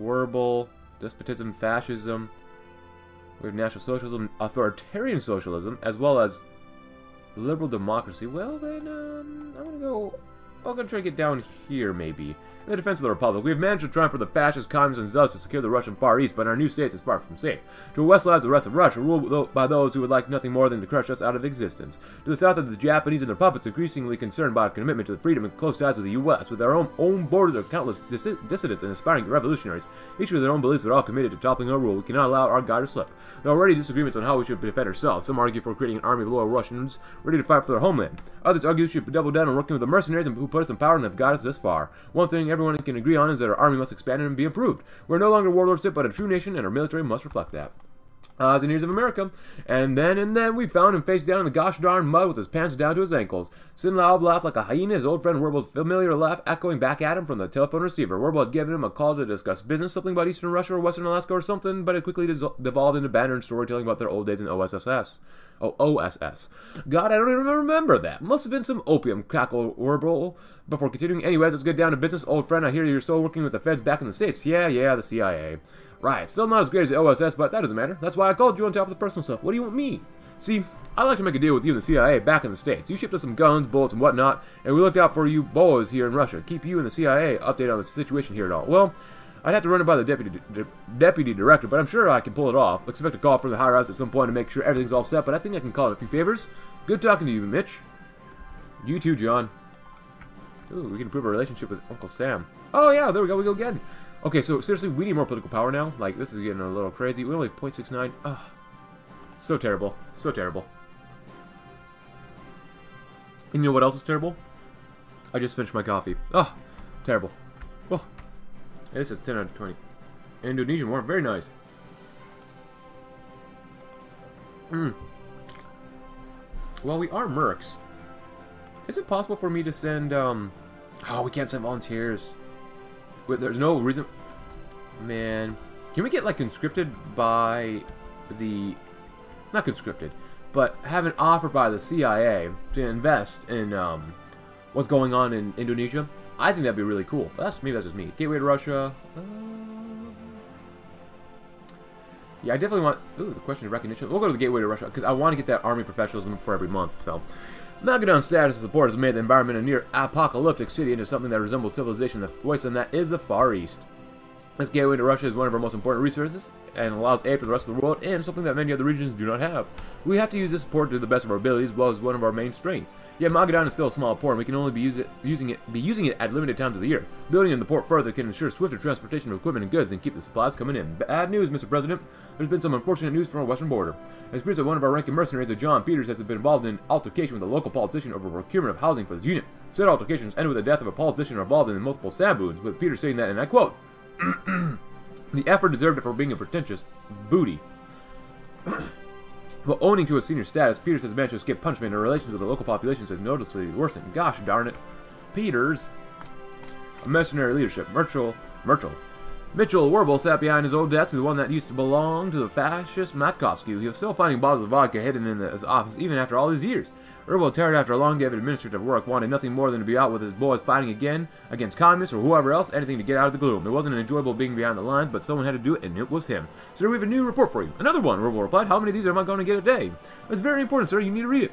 Werbell. Despotism, fascism, we have national socialism, authoritarian socialism, as well as liberal democracy. Well, then, um, I'm gonna go, I'm gonna try to get down here, maybe. In the defense of the Republic, we have managed to triumph for the fascist, communists, and zealots to secure the Russian Far East, but our new state is far from safe. To the west lies the rest of Russia, ruled by those who would like nothing more than to crush us out of existence. To the south of the Japanese and their puppets, increasingly concerned by our commitment to the freedom and close ties with the U S With our own, own borders are countless dis dissidents and aspiring revolutionaries, each with their own beliefs, but all committed to toppling our rule. We cannot allow our guard to slip. There are already disagreements on how we should defend ourselves. Some argue for creating an army of loyal Russians ready to fight for their homeland. Others argue we should double down on working with the mercenaries who put us in power and have got us this far. One thing everyone can agree on is that our army must expand and be improved. We're no longer warlordship, but a true nation, and our military must reflect that. Uh, as in years of America, and then and then we found him face down in the gosh darn mud with his pants down to his ankles. Sinlob laughed like a hyena, his old friend Werbell's familiar laugh echoing back at him from the telephone receiver. Werbell had given him a call to discuss business, something about Eastern Russia or Western Alaska or something, but it quickly devolved into banter and storytelling about their old days in O S S. Oh, O S S. God, I don't even remember that. Must have been some opium, cackle Werbell. Before continuing, anyways, let's get down to business. Old friend, I hear you're still working with the feds back in the States. Yeah, yeah, the C I A. Right, still not as great as the O S S, but that doesn't matter. That's why I called you on top of the personal stuff. What do you want me? See, I'd like to make a deal with you and the C I A back in the States. You shipped us some guns, bullets, and whatnot, and we looked out for you boys here in Russia. Keep you and the C I A updated on the situation here at all. Well, I'd have to run it by the deputy de deputy director, but I'm sure I can pull it off. Expect a call from the higher-ups at some point to make sure everything's all set, but I think I can call it a few favors. Good talking to you, Mitch. You too, John. Ooh, we can improve our relationship with Uncle Sam. Oh, yeah, there we go. We go again. Okay, so seriously, we need more political power now. Like, this is getting a little crazy. We only have point six nine. Ugh. So terrible. So terrible. And you know what else is terrible? I just finished my coffee. Oh, terrible. Well, this is ten out of twenty. Indonesian war, very nice. Mm. Well, we are mercs. Is it possible for me to send, um... Oh, we can't send volunteers. Wait, there's no reason... Man. Can we get, like, conscripted by the... Not conscripted, but have an offer by the C I A to invest in, um... what's going on in Indonesia? I think that'd be really cool. That's, maybe that's just me. Gateway to Russia. Uh... Yeah, I definitely want... Ooh, the question of recognition. We'll go to the Gateway to Russia, because I want to get that army professionalism for every month, so... Magadan status support has made the environment a near-apocalyptic city into something that resembles civilization. The voice on that is the Far East. This gateway to Russia is one of our most important resources, and allows aid for the rest of the world, and something that many other regions do not have. We have to use this support to the best of our abilities, as well as one of our main strengths. Yet Magadan is still a small port, and we can only be, use it, using it, be using it at limited times of the year. Building in the port further can ensure swifter transportation of equipment and goods, and keep the supplies coming in. Bad news, Mister President. There's been some unfortunate news from our western border. It appears that one of our ranking mercenaries, John Peters, has been involved in an altercation with a local politician over procurement of housing for his unit. Said altercations ended with the death of a politician involved in multiple stab wounds, with Peters saying that, and I quote, the effort deserved it for being a pretentious booty. Well, owning to his senior status, Peters has managed to escape punishment, and relations with the local populations have noticeably worsened. Gosh darn it. Peters. A mercenary leadership. Mitchell. Mitchell. Mitchell WerBell sat behind his old desk, the one that used to belong to the fascist Matkovsky. He was still finding bottles of vodka hidden in his office, even after all these years. WerBell, tired after a long day of administrative work, wanted nothing more than to be out with his boys fighting again against communists or whoever else, anything to get out of the gloom. It wasn't enjoyable being behind the lines, but someone had to do it, and it was him. Sir, we have a new report for you. Another one, WerBell replied. How many of these am I going to get a day? It's very important, sir. You need to read it.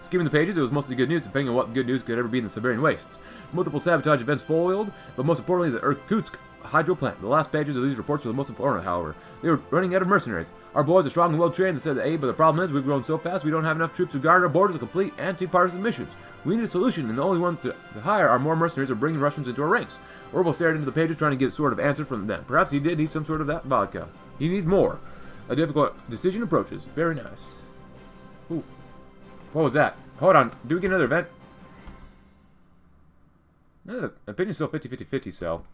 Skimming the pages, it was mostly good news, depending on what good news could ever be in the Siberian wastes. Multiple sabotage events foiled, but most importantly, the Irkutsk hydro plant. The last pages of these reports were the most important, however. They were running out of mercenaries. Our boys are strong and well trained, they said the aid, but the problem is we've grown so fast we don't have enough troops to guard our borders and complete anti-partisan missions. We need a solution, and the only ones to hire are more mercenaries or bringing Russians into our ranks. WerBell stared into the pages, trying to get a sort of answer from them. Perhaps he did need some sort of that vodka. He needs more. A difficult decision approaches. Very nice. Ooh. What was that? Hold on. Do we get another event? No, the opinion's still fifty fifty fifty, so...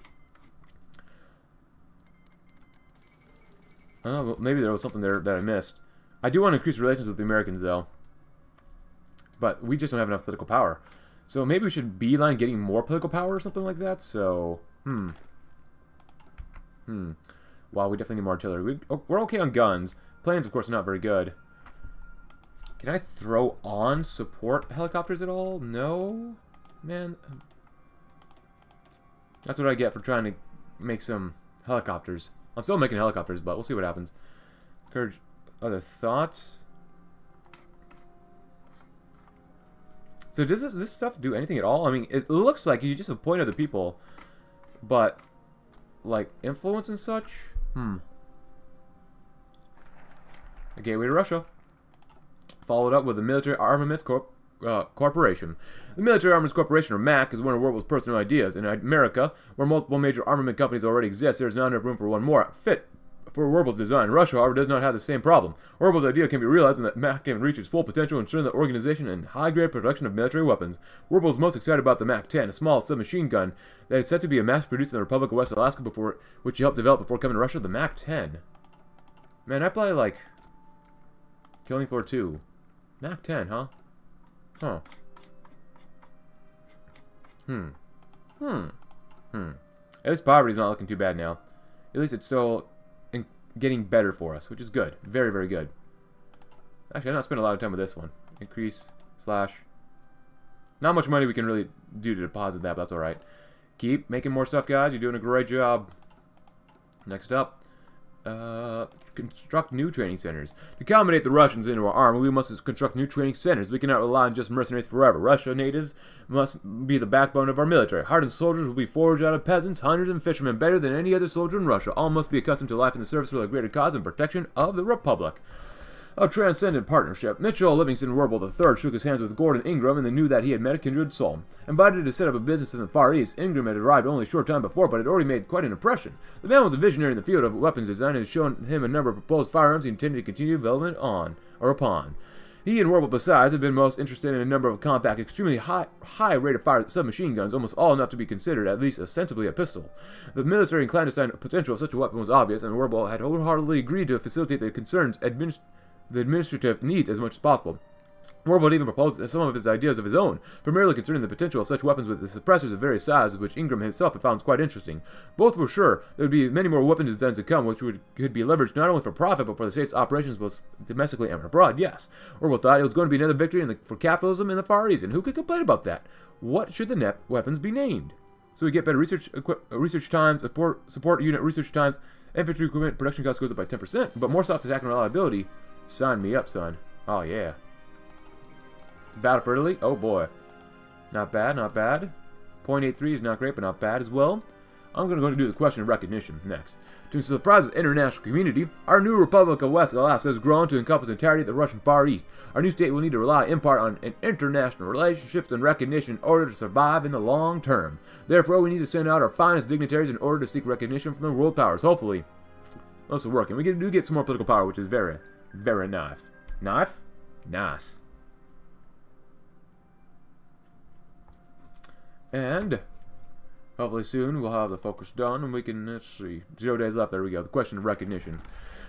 Oh, well, maybe there was something there that I missed. I do want to increase relations with the Americans, though. But we just don't have enough political power. So maybe we should beeline getting more political power or something like that, so... Hmm. Hmm. Wow, we definitely need more artillery. We, oh, we're okay on guns. Planes, of course, are not very good. Can I throw on support helicopters at all? No? Man. That's what I get for trying to make some helicopters. I'm still making helicopters, but we'll see what happens. Encourage other thoughts. So does this, this stuff do anything at all? I mean, it looks like you just appoint other people, but like influence and such? Hmm. A gateway to Russia. Followed up with the Military Armaments Corp uh, Corporation. The Military Armaments Corporation, or MAC, is one of WerBell's personal ideas. In America, where multiple major armament companies already exist, there is not enough room for one more fit for WerBell's design. Russia, however, does not have the same problem. WerBell's idea can be realized, and that MAC can reach its full potential, ensuring the organization and high-grade production of military weapons. WerBell's most excited about the MAC ten, a small submachine gun that is set to be mass-produced in the Republic of West Alaska, before which he helped develop before coming to Russia. The MAC ten. Man, I play like Killing Floor two. MAC ten, huh? Huh. Hmm. Hmm. Hmm. At least poverty's not looking too bad now. At least it's still in getting better for us, which is good. Very, very good. Actually, I'm not spending a lot of time with this one. Increase, slash. Not much money we can really do to deposit that, but that's alright. Keep making more stuff, guys. You're doing a great job. Next up. Uh, construct new training centers. To accommodate the Russians into our army, we must construct new training centers. We cannot rely on just mercenaries forever. Russia natives must be the backbone of our military. Hardened soldiers will be forged out of peasants, hunters, and fishermen, better than any other soldier in Russia. All must be accustomed to life in the service for the greater cause and protection of the Republic. A transcendent partnership. Mitchell Livingston WerBell the third shook his hands with Gordon Ingram, and they knew that he had met a kindred soul. Invited to set up a business in the Far East, Ingram had arrived only a short time before, but had already made quite an impression. The man was a visionary in the field of weapons design, and had shown him a number of proposed firearms he intended to continue development on, or upon. He and WerBell, besides, had been most interested in a number of compact, extremely high, high rate of fire submachine guns, almost all enough to be considered at least ostensibly a pistol. The military and clandestine potential of such a weapon was obvious, and WerBell had wholeheartedly agreed to facilitate the concerns administ the administrative needs as much as possible. WerBell even proposed some of his ideas of his own, primarily concerning the potential of such weapons with the suppressors of various sizes, which Ingram himself had found quite interesting. Both were sure there would be many more weapon designs to come, which would, could be leveraged not only for profit, but for the state's operations both domestically and abroad, yes. WerBell thought it was going to be another victory in the, for capitalism in the Far East, and who could complain about that? What should the net weapons be named? So we get better research equip, research times, support, support unit research times, infantry equipment, production cost goes up by ten percent, but more soft attack and reliability. Sign me up, son. Oh, yeah. Battle for Italy? Oh boy. Not bad, not bad. zero point eight three is not great, but not bad as well. I'm going to go to do the question of recognition next. To the surprise of the international community, our new Republic of West Alaska has grown to encompass the entirety of the Russian Far East. Our new state will need to rely in part on an international relationships and recognition in order to survive in the long term. Therefore, we need to send out our finest dignitaries in order to seek recognition from the world powers. Hopefully, this will work. And we do get some more political power, which is very, very nice. Nice? Nice. And hopefully soon we'll have the focus done and we can, let's see, zero days left, there we go, the question of recognition.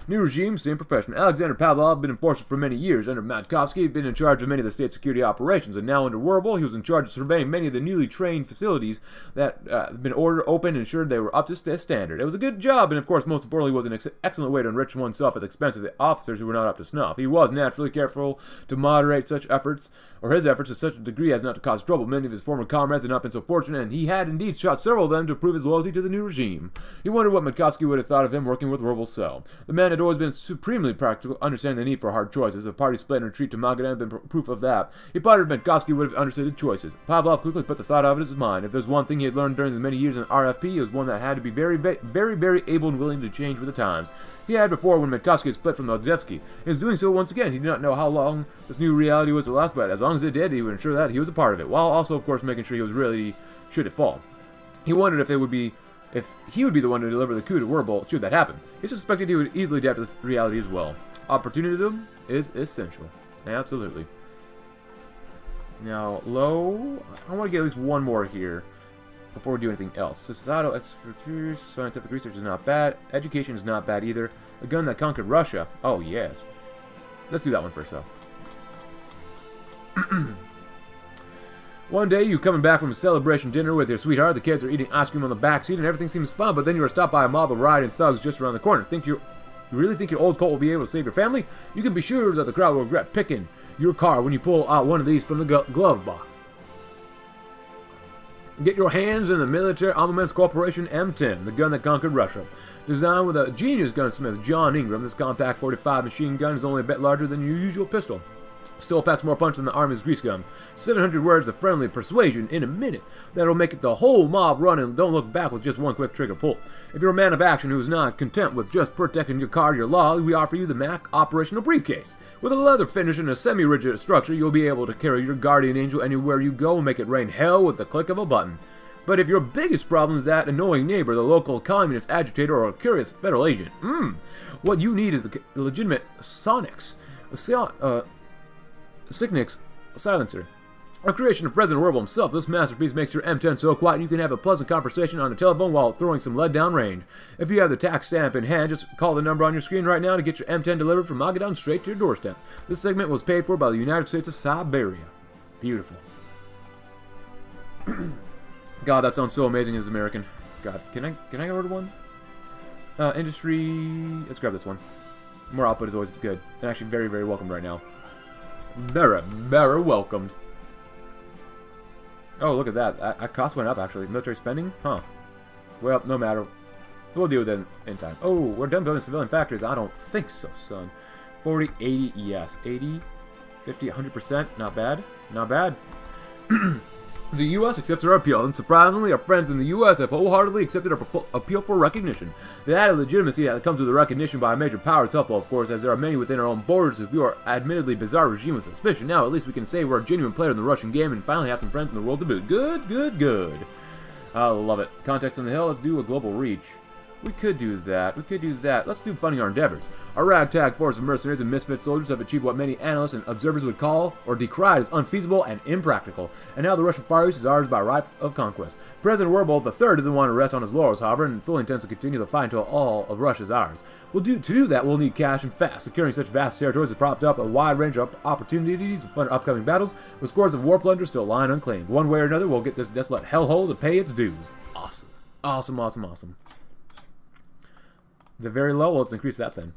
New regime, same profession. Alexander Pavlov, been enforcer for many years. Under Matkovsky, he'd been in charge of many of the state security operations, and now under WerBell, he was in charge of surveying many of the newly trained facilities that uh, had been ordered, opened, and ensured they were up to standard. It was a good job, and of course, most importantly, was an ex excellent way to enrich oneself at the expense of the officers who were not up to snuff. He was naturally careful to moderate such efforts, or his efforts to such a degree as not to cause trouble. Many of his former comrades had not been so fortunate, and he had indeed shot several of them to prove his loyalty to the new regime. He wondered what Minkowski would have thought of him working with WerBell's cell. The man had always been supremely practical, understanding the need for hard choices. The party split and retreat to Magadan had been pr proof of that. He pondered if Minkowski would have understood the choices. Pavlov quickly put the thought out of his mind. If there's one thing he had learned during the many years in R F P, it was one that had to be very, very, very able and willing to change with the times. He had before when Minkowski had split from Lodzevsky. He was doing so once again. He did not know how long this new reality was to last, but as long as it did, he would ensure that he was a part of it, while also, of course, making sure he was really, should it fall. He wondered if it would be if he would be the one to deliver the coup to WerBell, should that happen. He suspected he would easily adapt to this reality as well. Opportunism is essential. Absolutely. Now, low... I want to get at least one more here before we do anything else. Societal expertise, scientific research is not bad. Education is not bad either. A gun that conquered Russia. Oh, yes. Let's do that one first, though. One day, you coming back from a celebration dinner with your sweetheart, the kids are eating ice cream on the backseat, and everything seems fun, but then you are stopped by a mob of rioting thugs just around the corner. Think you, you really think your old colt will be able to save your family? You can be sure that the crowd will regret picking your car when you pull out one of these from the glove box. Get your hands in the Military Armaments Corporation M ten, the gun that conquered Russia. Designed with a genius gunsmith, John Ingram, this compact forty-five machine gun is only a bit larger than your usual pistol. Still packs more punch than the Army's grease gun. seven hundred words of friendly persuasion in a minute. That'll make it the whole mob run and don't look back with just one quick trigger pull. If you're a man of action who's not content with just protecting your car, your log, we offer you the M A C operational briefcase. With a leather finish and a semi-rigid structure, you'll be able to carry your guardian angel anywhere you go and make it rain hell with the click of a button. But if your biggest problem is that annoying neighbor, the local communist agitator, or a curious federal agent, mmm, what you need is a legitimate sonics. Uh... Signic's silencer. A creation of President WerBell himself, this masterpiece makes your M ten so quiet you can have a pleasant conversation on the telephone while throwing some lead down range. If you have the tax stamp in hand, just call the number on your screen right now to get your M ten delivered from Magadan straight to your doorstep. This segment was paid for by the United States of Siberia. Beautiful. God, that sounds so amazing as American. God, can I can I order one? Uh, industry. Let's grab this one. More output is always good, and actually very, very welcome right now. Very, very welcomed. Oh, look at that. I, I cost went up, actually. Military spending? Huh. Well, no matter. We'll deal with it in time. Oh, we're done building civilian factories. I don't think so, son. forty, eighty, yes. eighty, fifty, one hundred percent. Not bad. Not bad. The U S accepts our appeal, and surprisingly, our friends in the U S have wholeheartedly accepted our appeal for recognition. The added legitimacy that comes with the recognition by a major power is helpful, of course, as there are many within our own borders who view our admittedly bizarre regime with suspicion. Now, at least we can say we're a genuine player in the Russian game and finally have some friends in the world to boot. Good, good, good. I love it. Contacts on the Hill, let's do a global reach. We could do that. We could do that. Let's do funding our endeavors. Our ragtag force of mercenaries and misfit soldiers have achieved what many analysts and observers would call or decried as unfeasible and impractical. And now the Russian Far East is ours by right of conquest. President WerBell the third doesn't want to rest on his laurels, however, and fully intends to continue the fight until all of Russia is ours. We'll do, to do that, we'll need cash and fast. Securing such vast territories has propped up a wide range of opportunities for upcoming battles, with scores of war plunders still lying unclaimed. One way or another, we'll get this desolate hellhole to pay its dues. Awesome. Awesome, awesome, awesome. They're very low. Well, let's increase that then.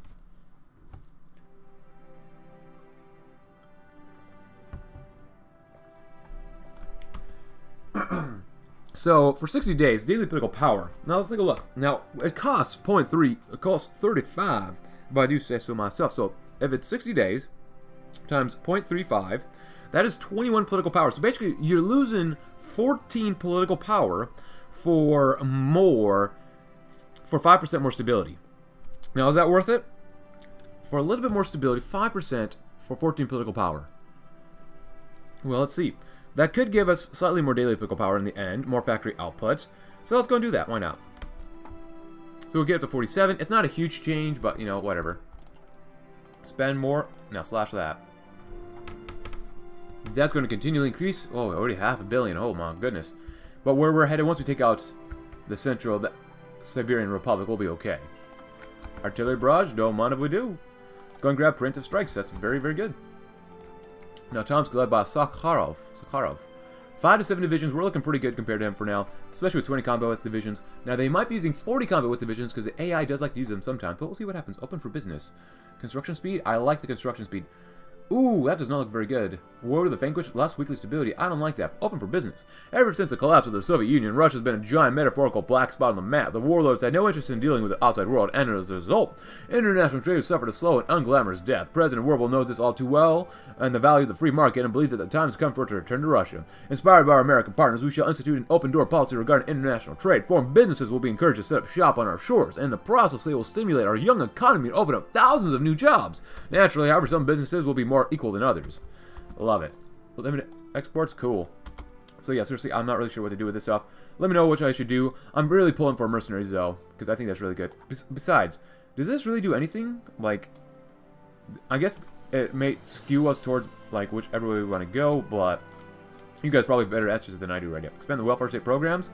So for sixty days, daily political power. Now let's take a look. Now it costs zero point three. It costs thirty-five. But I do say so myself. So if it's sixty days times zero point three five, that is twenty-one political power. So basically, you're losing fourteen political power for more. For five percent more stability. Now, is that worth it? For a little bit more stability, five percent for fourteen political power. Well, let's see. That could give us slightly more daily political power in the end, more factory output. So let's go and do that. Why not? So we'll get up to forty-seven. It's not a huge change, but, you know, whatever. Spend more. Now, slash that. That's going to continually increase. Oh, already half a billion. Oh, my goodness. But where we're headed, once we take out the central... The Siberian Republic will be okay. Artillery barrage, don't mind if we do. Go and grab preemptive strikes, that's very, very good. Now Tom's led by Sakharov. Sakharov. Five to seven divisions, we're looking pretty good compared to him for now, especially with twenty combat with divisions. Now they might be using forty combat with divisions because the A I does like to use them sometimes, but we'll see what happens. Open for business. Construction speed, I like the construction speed. Ooh, that does not look very good. War with the vanquished, lost weekly stability. I don't like that. Open for business. Ever since the collapse of the Soviet Union, Russia's been a giant metaphorical black spot on the map. The warlords had no interest in dealing with the outside world, and as a result, international trade suffered a slow and unglamorous death. President WerBell knows this all too well, and the value of the free market, and believes that the time has come for it to return to Russia. Inspired by our American partners, we shall institute an open-door policy regarding international trade. Foreign businesses will be encouraged to set up shop on our shores, and in the process, they will stimulate our young economy and open up thousands of new jobs. Naturally, however, some businesses will be more equal than others. Love it. Limited exports, cool. So yeah, seriously, I'm not really sure what to do with this stuff. Let me know which I should do. I'm really pulling for mercenaries though, because I think that's really good. Bes besides, does this really do anything? Like, I guess it may skew us towards like whichever way we want to go, but you guys probably have better answers than I do right now. Expand the welfare state programs.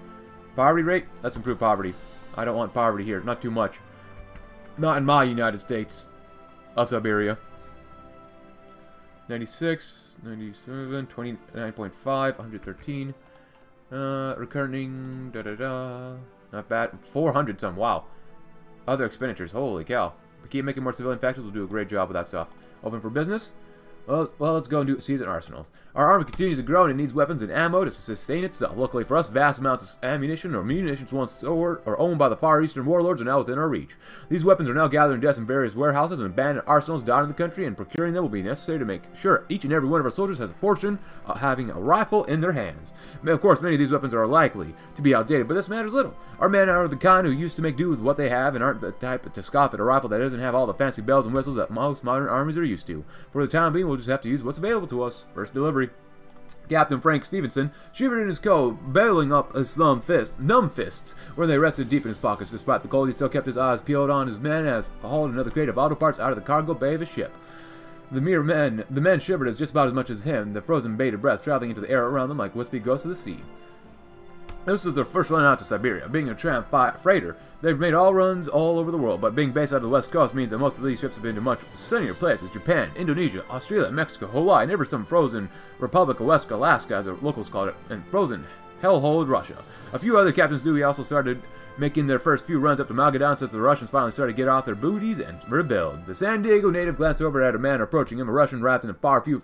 Poverty rate, let's improve poverty. I don't want poverty here, not too much. Not in my United States of Siberia. ninety-six, ninety-seven, twenty-nine point five, one hundred thirteen, uh, recurring, da-da-da, not bad, four hundred some, wow. Other expenditures, holy cow. We keep making more civilian factories, we'll do a great job with that stuff. Open for business? Well, well let's go and do season arsenals. Our army continues to grow and it needs weapons and ammo to sustain itself. Luckily for us, vast amounts of ammunition or munitions once stored or owned by the Far Eastern warlords are now within our reach. These weapons are now gathering dust in various warehouses and abandoned arsenals dotting the country, and procuring them will be necessary to make sure each and every one of our soldiers has a fortune of having a rifle in their hands. Of course, many of these weapons are likely to be outdated, but this matters little. Our men are the kind who used to make do with what they have and aren't the type to scoff at a rifle that doesn't have all the fancy bells and whistles that most modern armies are used to. For the time being, we'll just have to use what's available to us. First delivery. Captain Frank Stevenson shivered in his coat, bailing up his numb fists, numb fists when they rested deep in his pockets. Despite the cold, he still kept his eyes peeled on his men as he hauled another crate of auto parts out of the cargo bay of his ship. The mere men, the men shivered as just about as much as him, the frozen bated breath traveling into the air around them like wispy ghosts of the sea. This was their first run out to Siberia. Being a tramp freighter, they've made all runs all over the world, but being based out of the West Coast means that most of these ships have been to much sunnier places. Japan, Indonesia, Australia, Mexico, Hawaii, and ever some frozen Republic of West Alaska, as the locals called it, and frozen hellhole Russia. A few other captains do. We also started making their first few runs up to Magadan since the Russians finally started to get off their booties and rebuild. The San Diego native glanced over at a man approaching him, a Russian wrapped in a far few...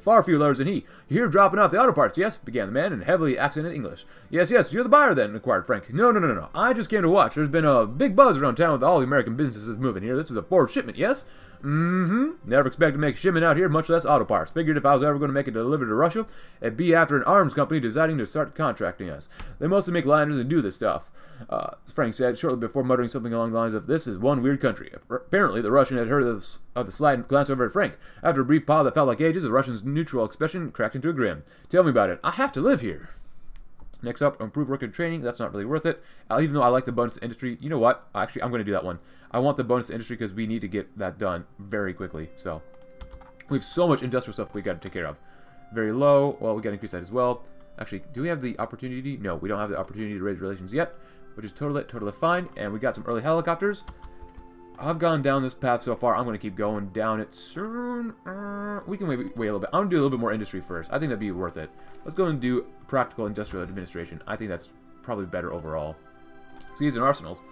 Far fewer letters than he. "You're here dropping off the auto parts, yes?" began the man in heavily accented English. "Yes, yes, you're the buyer then?" inquired Frank. "No, no, no, no, I just came to watch. There's been a big buzz around town with all the American businesses moving here. This is a forward shipment, yes?" "Mm-hmm. Never expected to make a shipment out here, much less auto parts. Figured if I was ever going to make a delivery to Russia, it'd be after an arms company deciding to start contracting us. They mostly make liners and do this stuff," uh, Frank said, shortly before muttering something along the lines of, "This is one weird country." Apparently, the Russian had heard of the, of the slide and glanced over at Frank. After a brief pause that felt like ages, the Russian's neutral expression cracked into a grin. "Tell me about it. I have to live here." Next up, improve worker training. That's not really worth it. Even though I like the bonus industry, you know what? Actually, I'm going to do that one. I want the bonus industry because we need to get that done very quickly. So we have so much industrial stuff we got to take care of. Very low. Well, we got to increase that as well. Actually, do we have the opportunity? No, we don't have the opportunity to raise relations yet, which is totally, totally fine. And we got some early helicopters. I've gone down this path so far. I'm going to keep going down it soon. Uh, we can wait, wait a little bit. I'm going to do a little bit more industry first. I think that'd be worth it. Let's go and do practical industrial administration. I think that's probably better overall. So these are arsenals.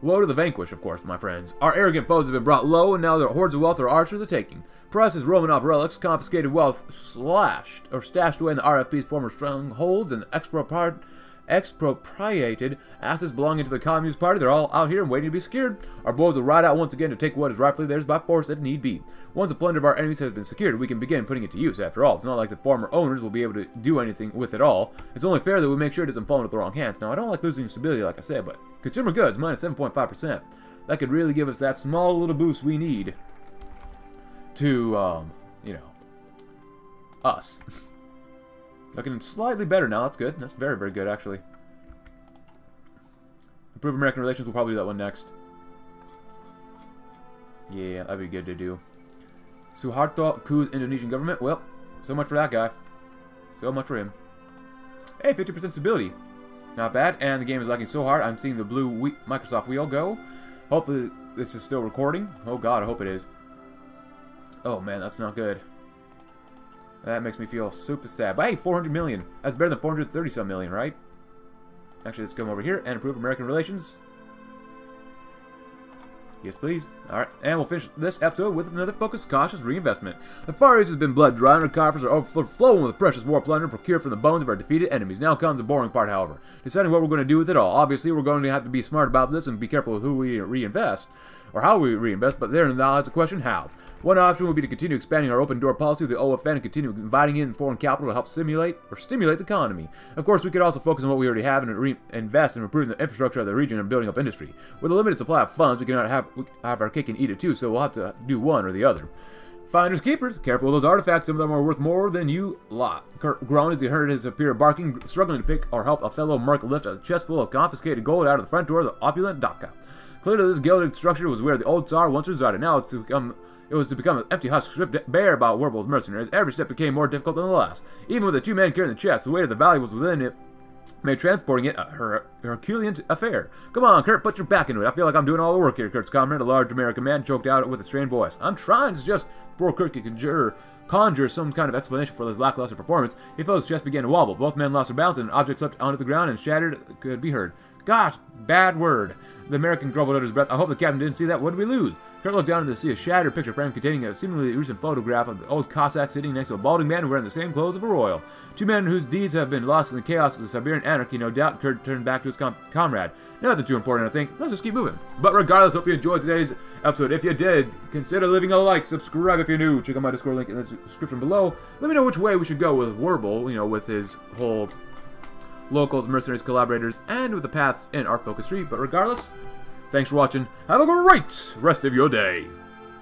Woe to the vanquished, of course, my friends. Our arrogant foes have been brought low, and now their hordes of wealth are ours for the taking. Prices, Romanov relics, confiscated wealth slashed or stashed away in the R F P's former strongholds, and expropriated expropriated assets belonging to the Communist Party. They're all out here and waiting to be secured. Our boys will ride out once again to take what is rightfully theirs by force if need be. Once the plunder of our enemies has been secured, we can begin putting it to use. After all, it's not like the former owners will be able to do anything with it all. It's only fair that we make sure it doesn't fall into the wrong hands. Now, I don't like losing stability, like I said, but consumer goods, minus seven point five percent. That could really give us that small little boost we need to, um, you know, us. Looking slightly better now. That's good. That's very, very good, actually. Improve American relations. We'll probably do that one next. Yeah, that'd be good to do. Suharto coups Indonesian government. Well, so much for that guy. So much for him. Hey, fifty percent stability. Not bad. And the game is lagging so hard. I'm seeing the blue we Microsoft wheel go. Hopefully, this is still recording. Oh, God, I hope it is. Oh, man, that's not good. That makes me feel super sad. But hey, four hundred million. That's better than four hundred thirty some million, right? Actually, let's come over here and improve American relations. Yes, please. Alright, and we'll finish this episode with another focused, cautious reinvestment. The Far East has been blood-dry, and our coffers are overflowing with precious war plunder procured from the bones of our defeated enemies. Now comes the boring part, however. Deciding what we're going to do with it all. Obviously, we're going to have to be smart about this and be careful with who we reinvest, or how we reinvest, but therein lies the question, how? One option would be to continue expanding our open-door policy with the O F N and continue inviting in foreign capital to help simulate or stimulate the economy. Of course, we could also focus on what we already have and reinvest in improving the infrastructure of the region and building up industry. With a limited supply of funds, we cannot have We have our cake and eat it too, so we'll have to do one or the other. Finders keepers, careful of those artifacts. Some of them are worth more than you lot. Groan as he heard his appear barking, struggling to pick or help a fellow merc lift a chest full of confiscated gold out of the front door of the opulent Dhaka. Clearly, this gilded structure was where the old Tsar once resided. Now it's to become. It was to become an empty husk stripped bare by Werbel's mercenaries. Every step became more difficult than the last. Even with the two men carrying the chest, the weight of the valuables within it made transporting it a her Herculean affair. Come on, Kurt, put your back into it. I feel like I'm doing all the work here, Kurt's comment. A large American man choked out with a strained voice. I'm trying to just... Poor Kurt could conjure, conjure some kind of explanation for his lackluster performance. He felt his chest began to wobble. Both men lost their balance and an object slipped onto the ground and shattered could be heard. Gosh, bad word. The American grumbled under his breath. I hope the captain didn't see that. What did we lose? Kurt looked down to see a shattered picture frame containing a seemingly recent photograph of the old Cossack sitting next to a balding man wearing the same clothes of a royal. Two men whose deeds have been lost in the chaos of the Siberian anarchy, no doubt. Kurt turned back to his com comrade. Nothing too important, I think. Let's just keep moving. But regardless, hope you enjoyed today's episode. If you did, consider leaving a like, subscribe if you're new. Check out my Discord link in the description below. Let me know which way we should go with WerBell, you know, with his whole... locals, mercenaries, collaborators, and with the paths in our focus tree. But regardless, thanks for watching. Have a great rest of your day.